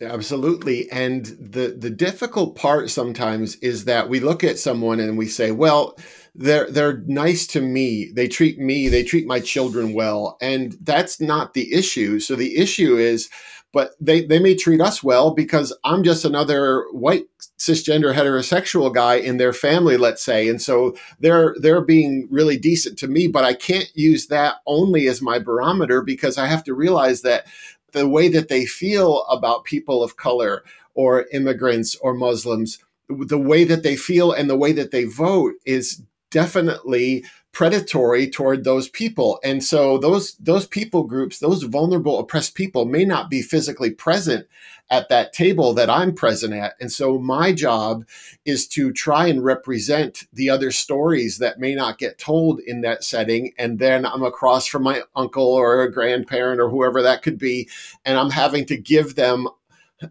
Absolutely. And the, the difficult part sometimes is that we look at someone and we say, well, they're, they're nice to me. They treat me, they treat my children well. And that's not the issue. So the issue is, but they, they may treat us well because I'm just another white cisgender heterosexual guy in their family, let's say. And so they're, they're being really decent to me, but I can't use that only as my barometer because I have to realize that the way that they feel about people of color or immigrants or Muslims, the way that they feel and the way that they vote is definitely predatory toward those people. And so those, those people groups, those vulnerable, oppressed people may not be physically present at that table that I'm present at. And so my job is to try and represent the other stories that may not get told in that setting. And then I'm across from my uncle or a grandparent or whoever that could be, and I'm having to give them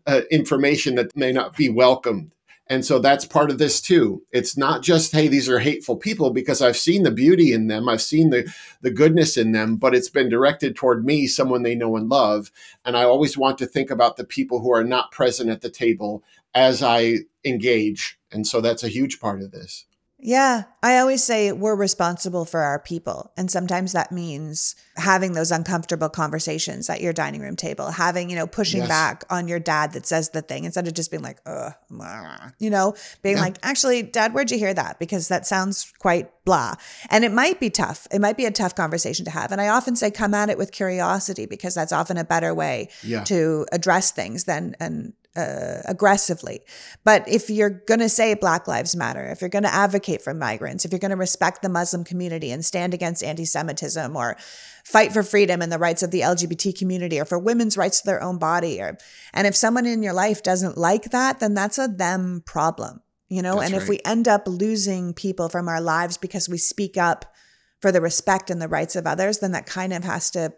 uh, information that may not be welcomed. And so that's part of this too. It's not just, hey, these are hateful people, because I've seen the beauty in them. I've seen the, the goodness in them, but it's been directed toward me, someone they know and love. And I always want to think about the people who are not present at the table as I engage. And so that's a huge part of this. Yeah. I always say we're responsible for our people. And sometimes that means having those uncomfortable conversations at your dining room table, having, you know, pushing yes. back on your dad that says the thing instead of just being like, ugh, blah, you know, being yeah. like, actually, Dad, where'd you hear that? Because that sounds quite blah. And it might be tough. It might be a tough conversation to have. And I often say, come at it with curiosity, because that's often a better way yeah. to address things than an Uh, aggressively. But if you're going to say Black Lives Matter, if you're going to advocate for migrants, if you're going to respect the Muslim community and stand against anti-Semitism or fight for freedom and the rights of the L G B T community or for women's rights to their own body, or, and if someone in your life doesn't like that, then that's a them problem, you know? That's and right. If we end up losing people from our lives because we speak up for the respect and the rights of others, then that kind of has to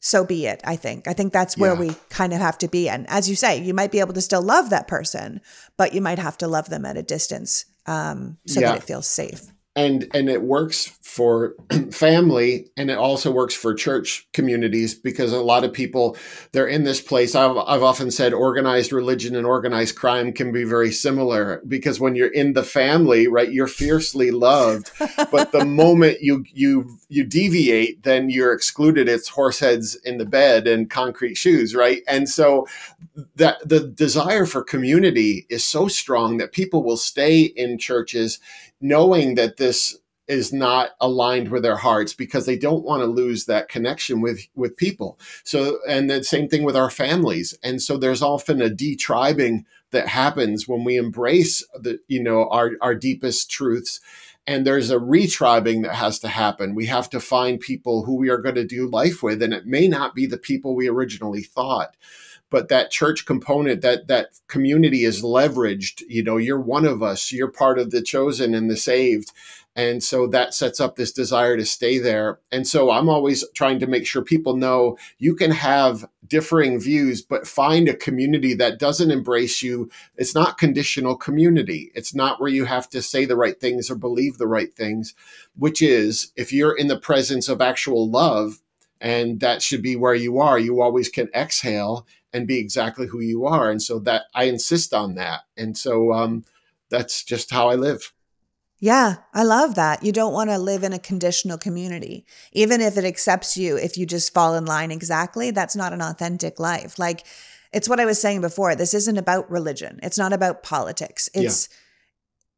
so be it, I think. I think that's where yeah. we kind of have to be. And as you say, you might be able to still love that person, but you might have to love them at a distance um, so yeah. that it feels safe. And, and it works for family, and it also works for church communities, because a lot of people, they're in this place. I've, I've often said organized religion and organized crime can be very similar, because when you're in the family, right, you're fiercely loved. But the moment you, you, you deviate, then you're excluded. It's horse heads in the bed and concrete shoes, right? And so that the desire for community is so strong that people will stay in churches knowing that this is not aligned with their hearts, because they don't want to lose that connection with, with people. So, and the same thing with our families. And so there's often a detribing that happens when we embrace the, you know, our, our deepest truths. And there's a retribing that has to happen. We have to find people who we are going to do life with. And it may not be the people we originally thought. But that church component, that that community is leveraged. You know, you're one of us. You're part of the chosen and the saved. And so that sets up this desire to stay there. And so I'm always trying to make sure people know you can have differing views, but find a community that doesn't embrace you. It's not conditional community. It's not where you have to say the right things or believe the right things, which is if you're in the presence of actual love, and that should be where you are, you always can exhale and be exactly who you are. And so that I insist on that. And so um, that's just how I live. Yeah, I love that. You don't want to live in a conditional community. Even if it accepts you, if you just fall in line exactly, that's not an authentic life. Like, it's what I was saying before. This isn't about religion. It's not about politics. It's,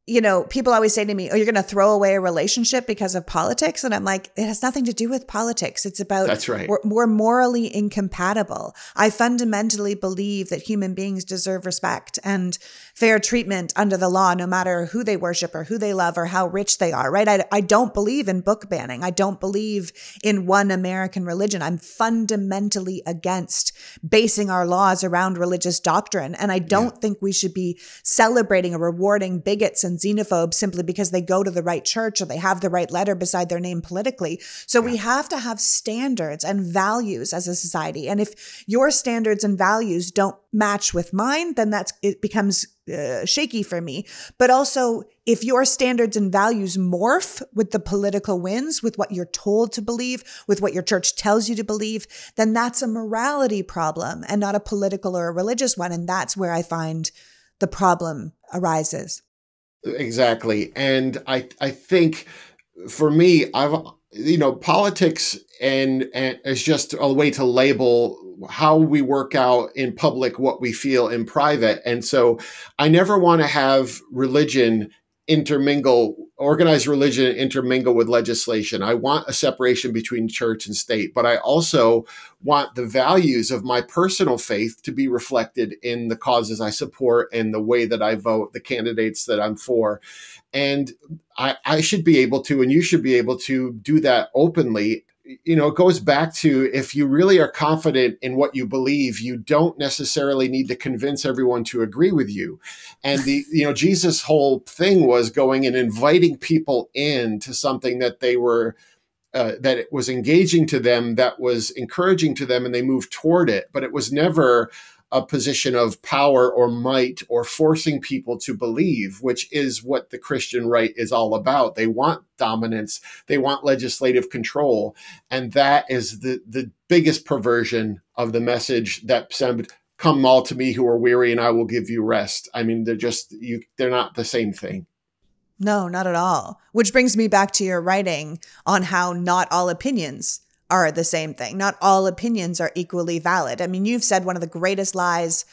yeah. you know, people always say to me, oh, you're going to throw away a relationship because of politics. And I'm like, it has nothing to do with politics. It's about, that's right. we're, we're morally incompatible. I fundamentally believe that human beings deserve respect and fair treatment under the law, no matter who they worship or who they love or how rich they are, right? I, I don't believe in book banning. I don't believe in one American religion. I'm fundamentally against basing our laws around religious doctrine. And I don't yeah. think we should be celebrating or rewarding bigots and xenophobes simply because they go to the right church or they have the right letter beside their name politically. So yeah. we have to have standards and values as a society. And if your standards and values don't match with mine, then that's, it becomes uh, shaky for me. But also, if your standards and values morph with the political winds, with what you're told to believe, with what your church tells you to believe, then that's a morality problem and not a political or a religious one. And that's where I find the problem arises. Exactly. And I, I think for me, I've, you know, politics and, and is just a way to label how we work out in public, what we feel in private. And so I never want to have religion intermingle, organized religion intermingle with legislation. I want a separation between church and state, but I also want the values of my personal faith to be reflected in the causes I support and the way that I vote, the candidates that I'm for. And I, I should be able to, and you should be able to do that openly. You know, it goes back to, if you really are confident in what you believe, you don't necessarily need to convince everyone to agree with you. And the, you know, Jesus' whole thing was going and inviting people in to something that they were, uh, that it was engaging to them, that was encouraging to them, and they moved toward it. But it was never a position of power or might or forcing people to believe, which is what the Christian right is all about. They want dominance. They want legislative control. And that is the, the biggest perversion of the message that said, come all to me who are weary and I will give you rest. I mean, they're just, you, they're not the same thing. No, not at all. Which brings me back to your writing on how not all opinions are the same thing. Not all opinions are equally valid. I mean, you've said one of the greatest lies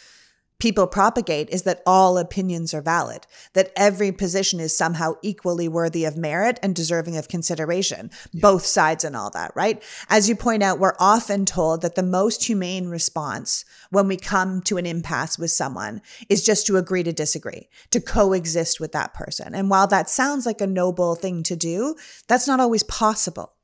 people propagate is that all opinions are valid, that every position is somehow equally worthy of merit and deserving of consideration, yeah. both sides and all that, right? As you point out, we're often told that the most humane response when we come to an impasse with someone is just to agree to disagree, to coexist with that person. And while that sounds like a noble thing to do, that's not always possible.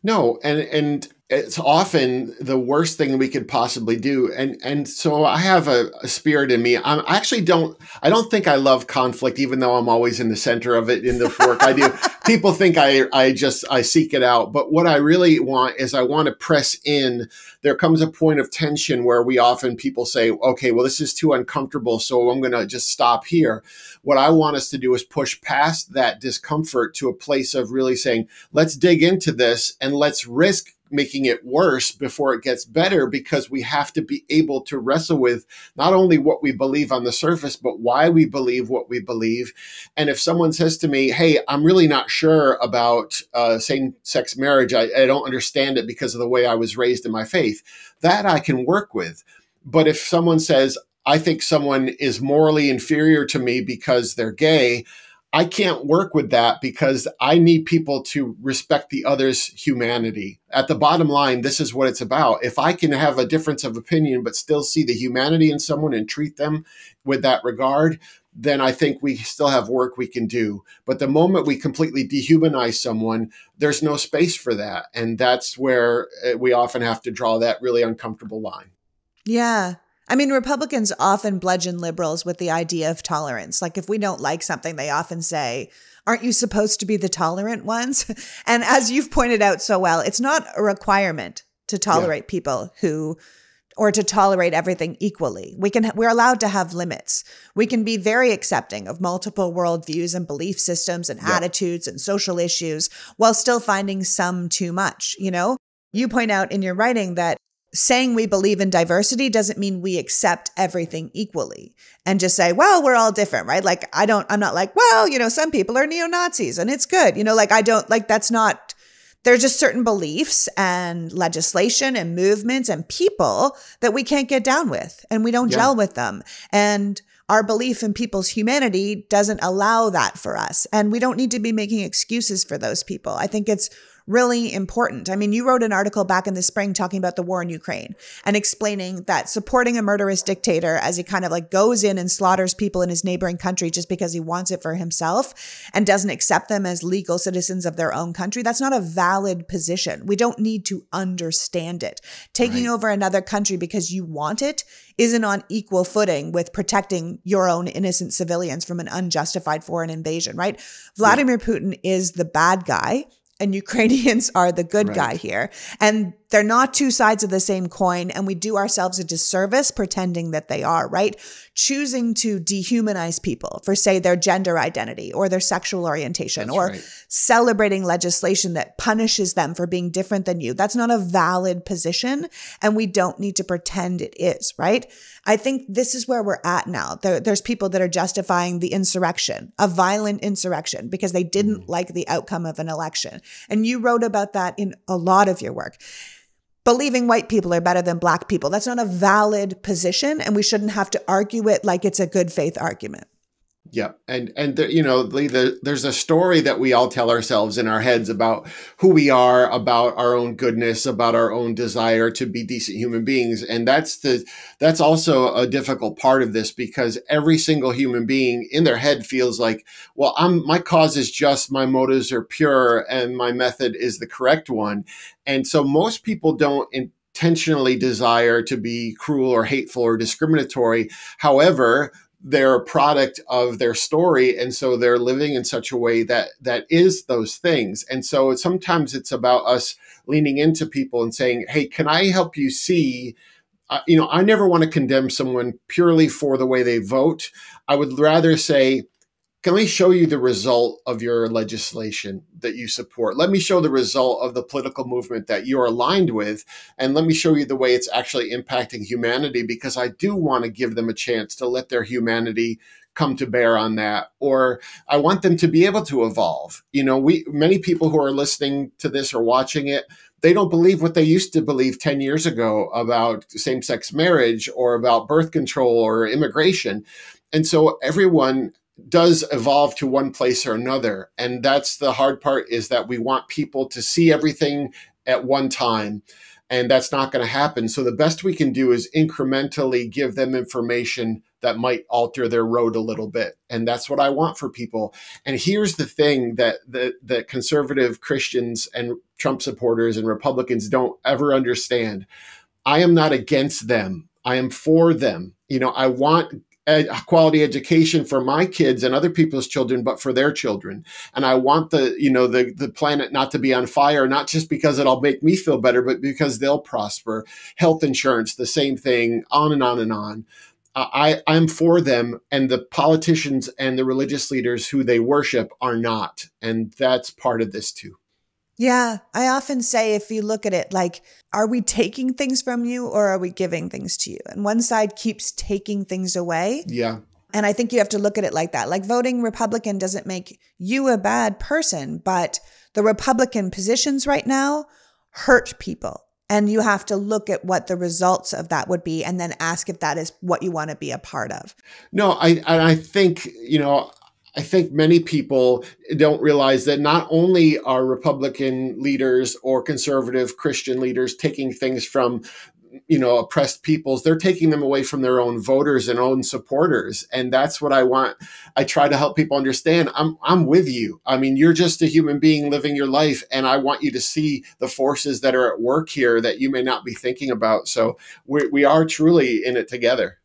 No, and and it's often the worst thing we could possibly do. And and so I have a, a spirit in me. I'm, I actually don't, I don't think I love conflict, even though I'm always in the center of it in the work I do. People think I, I just, I seek it out. But what I really want is I want to press in. There comes a point of tension where we often, people say, okay, well, this is too uncomfortable, so I'm going to just stop here. What I want us to do is push past that discomfort to a place of really saying, let's dig into this and let's risk making it worse before it gets better, because we have to be able to wrestle with not only what we believe on the surface, but why we believe what we believe. And if someone says to me, hey, I'm really not sure about uh, same-sex marriage, I, I don't understand it because of the way I was raised in my faith, that I can work with. But if someone says, I think someone is morally inferior to me because they're gay, I can't work with that, because I need people to respect the other's humanity. At the bottom line, this is what it's about. If I can have a difference of opinion, but still see the humanity in someone and treat them with that regard, then I think we still have work we can do. But the moment we completely dehumanize someone, there's no space for that. And that's where we often have to draw that really uncomfortable line. Yeah. I mean, Republicans often bludgeon liberals with the idea of tolerance. Like, if we don't like something, they often say, aren't you supposed to be the tolerant ones? And as you've pointed out so well, it's not a requirement to tolerate yeah. people who, or to tolerate everything equally. We can, we're allowed to have limits. We can be very accepting of multiple worldviews and belief systems and yeah. attitudes and social issues, while still finding some too much. You know, you point out in your writing that saying we believe in diversity doesn't mean we accept everything equally and just say, well, we're all different, right? Like, I don't, I'm not like, well, you know, some people are neo-Nazis and it's good. You know, like, I don't, like, that's not, there's just certain beliefs and legislation and movements and people that we can't get down with, and we don't yeah. gel with them. And our belief in people's humanity doesn't allow that for us. And we don't need to be making excuses for those people. I think it's really important. I mean, you wrote an article back in the spring talking about the war in Ukraine and explaining that supporting a murderous dictator as he kind of like goes in and slaughters people in his neighboring country just because he wants it for himself and doesn't accept them as legal citizens of their own country, that's not a valid position. We don't need to understand it. Taking right. over another country because you want it isn't on equal footing with protecting your own innocent civilians from an unjustified foreign invasion, right? Vladimir yeah. Putin is the bad guy, and Ukrainians are the good right. guy here. And They're not two sides of the same coin, and we do ourselves a disservice pretending that they are, right? Choosing to dehumanize people for, say, their gender identity or their sexual orientation. That's or right. Celebrating legislation that punishes them for being different than you. That's not a valid position, and we don't need to pretend it is, right? I think this is where we're at now. There, there's people that are justifying the insurrection, a violent insurrection, because they didn't mm. like the outcome of an election. And you wrote about that in a lot of your work. Believing white people are better than black people. That's not a valid position, and we shouldn't have to argue it like it's a good faith argument. Yeah. And, and the, you know, the, the, there's a story that we all tell ourselves in our heads about who we are, about our own goodness, about our own desire to be decent human beings. And that's the, that's also a difficult part of this, because every single human being in their head feels like, well, I'm, my cause is just, my motives are pure, and my method is the correct one. And so most people don't intentionally desire to be cruel or hateful or discriminatory. However, they're a product of their story. And so they're living in such a way that that is those things. And so it's, sometimes it's about us leaning into people and saying, hey, can I help you see? Uh, you know, I never want to condemn someone purely for the way they vote. I would rather say, can we show you the result of your legislation that you support? Let me show the result of the political movement that you're aligned with. And let me show you the way it's actually impacting humanity, because I do want to give them a chance to let their humanity come to bear on that. Or I want them to be able to evolve. You know, we, many people who are listening to this or watching it, they don't believe what they used to believe ten years ago about same-sex marriage or about birth control or immigration. And so everyone does evolve to one place or another. And that's the hard part, is that we want people to see everything at one time. And that's not going to happen. So the best we can do is incrementally give them information that might alter their road a little bit. And that's what I want for people. And here's the thing that the, the conservative Christians and Trump supporters and Republicans don't ever understand. I am not against them. I am for them. You know, I want quality education for my kids and other people's children, but for their children. And I want the, you know, the, the planet not to be on fire, not just because it'll make me feel better, but because they'll prosper. Health insurance, the same thing, on and on and on. Uh, I, I'm for them, and the politicians and the religious leaders who they worship are not. And that's part of this too. Yeah. I often say, if you look at it, like, are we taking things from you or are we giving things to you? And one side keeps taking things away. Yeah. And I think you have to look at it like that. Like, voting Republican doesn't make you a bad person, but the Republican positions right now hurt people. And you have to look at what the results of that would be and then ask if that is what you want to be a part of. No, I, I think, you know, I think many people don't realize that not only are Republican leaders or conservative Christian leaders taking things from, you know, oppressed peoples, they're taking them away from their own voters and own supporters. And that's what I want. I try to help people understand. I'm, I'm with you. I mean, you're just a human being living your life. And I want you to see the forces that are at work here that you may not be thinking about. So we're, we are truly in it together.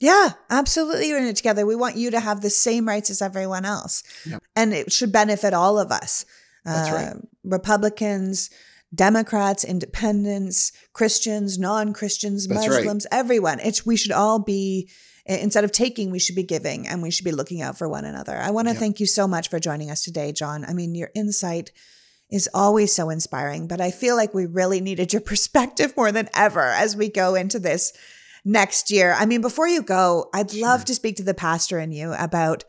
Yeah, absolutely. We're in it together. We want you to have the same rights as everyone else. Yep. And it should benefit all of us. That's uh, right. Republicans, Democrats, independents, Christians, non-Christians, That's Muslims, right. everyone. It's, we should all be, instead of taking, we should be giving, and we should be looking out for one another. I want to yep. thank you so much for joining us today, John. I mean, your insight is always so inspiring, but I feel like we really needed your perspective more than ever as we go into this next year. I mean, before you go, I'd love sure. to speak to the pastor in you about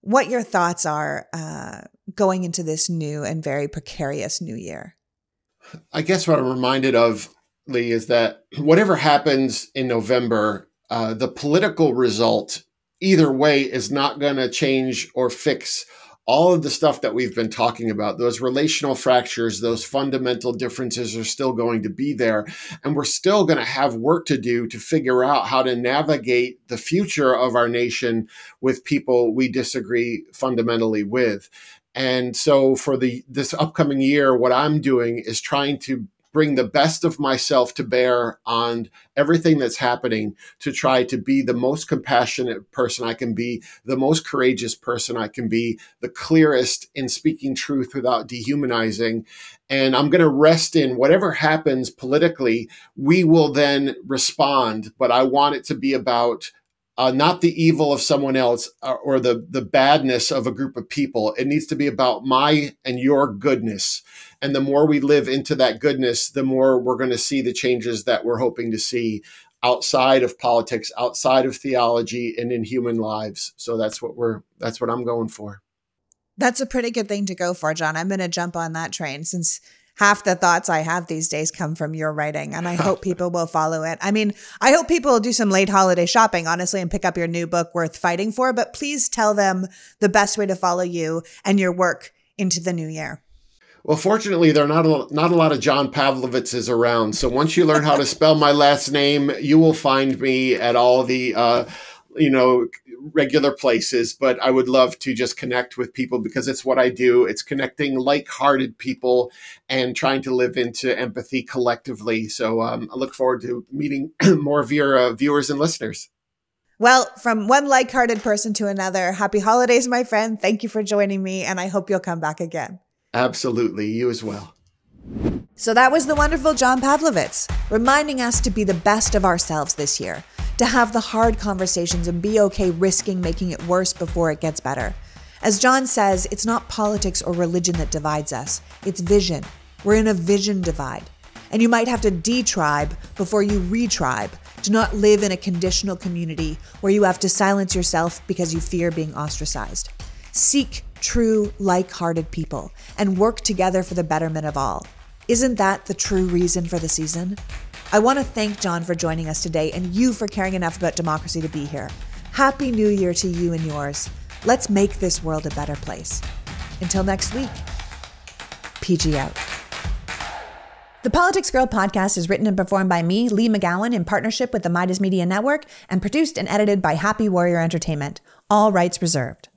what your thoughts are uh, going into this new and very precarious new year. I guess what I'm reminded of, Lee, is that whatever happens in November, uh, the political result either way is not going to change or fix all of the stuff that we've been talking about. Those relational fractures, those fundamental differences are still going to be there. And we're still going to have work to do to figure out how to navigate the future of our nation with people we disagree fundamentally with. And so for the this upcoming year, what I'm doing is trying to bring the best of myself to bear on everything that's happening to try to be the most compassionate person I can be, the most courageous person I can be, the clearest in speaking truth without dehumanizing. And I'm going to rest in whatever happens politically, we will then respond. But I want it to be about Uh, not the evil of someone else or the, the badness of a group of people. It needs to be about my and your goodness. And the more we live into that goodness, the more we're going to see the changes that we're hoping to see outside of politics, outside of theology, and in human lives. So that's what we're, that's what I'm going for. That's a pretty good thing to go for, John. I'm going to jump on that train since half the thoughts I have these days come from your writing, and I hope people will follow it. I mean, I hope people will do some late holiday shopping, honestly, and pick up your new book, Worth Fighting For, but please tell them the best way to follow you and your work into the new year. Well, fortunately, there are not a, not a lot of John Pavlovitzes around. So once you learn how to spell my last name, you will find me at all the uh, you know, regular places, but I would love to just connect with people because it's what I do. It's connecting like-hearted people and trying to live into empathy collectively. So um, I look forward to meeting more of your uh, viewers and listeners. Well, from one like-hearted person to another, happy holidays, my friend. Thank you for joining me, and I hope you'll come back again. Absolutely. You as well. So that was the wonderful John Pavlovitz, reminding us to be the best of ourselves this year, to have the hard conversations and be okay risking making it worse before it gets better. As John says, it's not politics or religion that divides us, it's vision. We're in a vision divide. And you might have to de-tribe before you re-tribe. Do not live in a conditional community where you have to silence yourself because you fear being ostracized. Seek true, like-hearted people and work together for the betterment of all. Isn't that the true reason for the season? I want to thank John for joining us today and you for caring enough about democracy to be here. Happy New Year to you and yours. Let's make this world a better place. Until next week, P G out. The Politics Girl podcast is written and performed by me, Lee McGowan, in partnership with the Midas Media Network and produced and edited by Happy Warrior Entertainment. All rights reserved.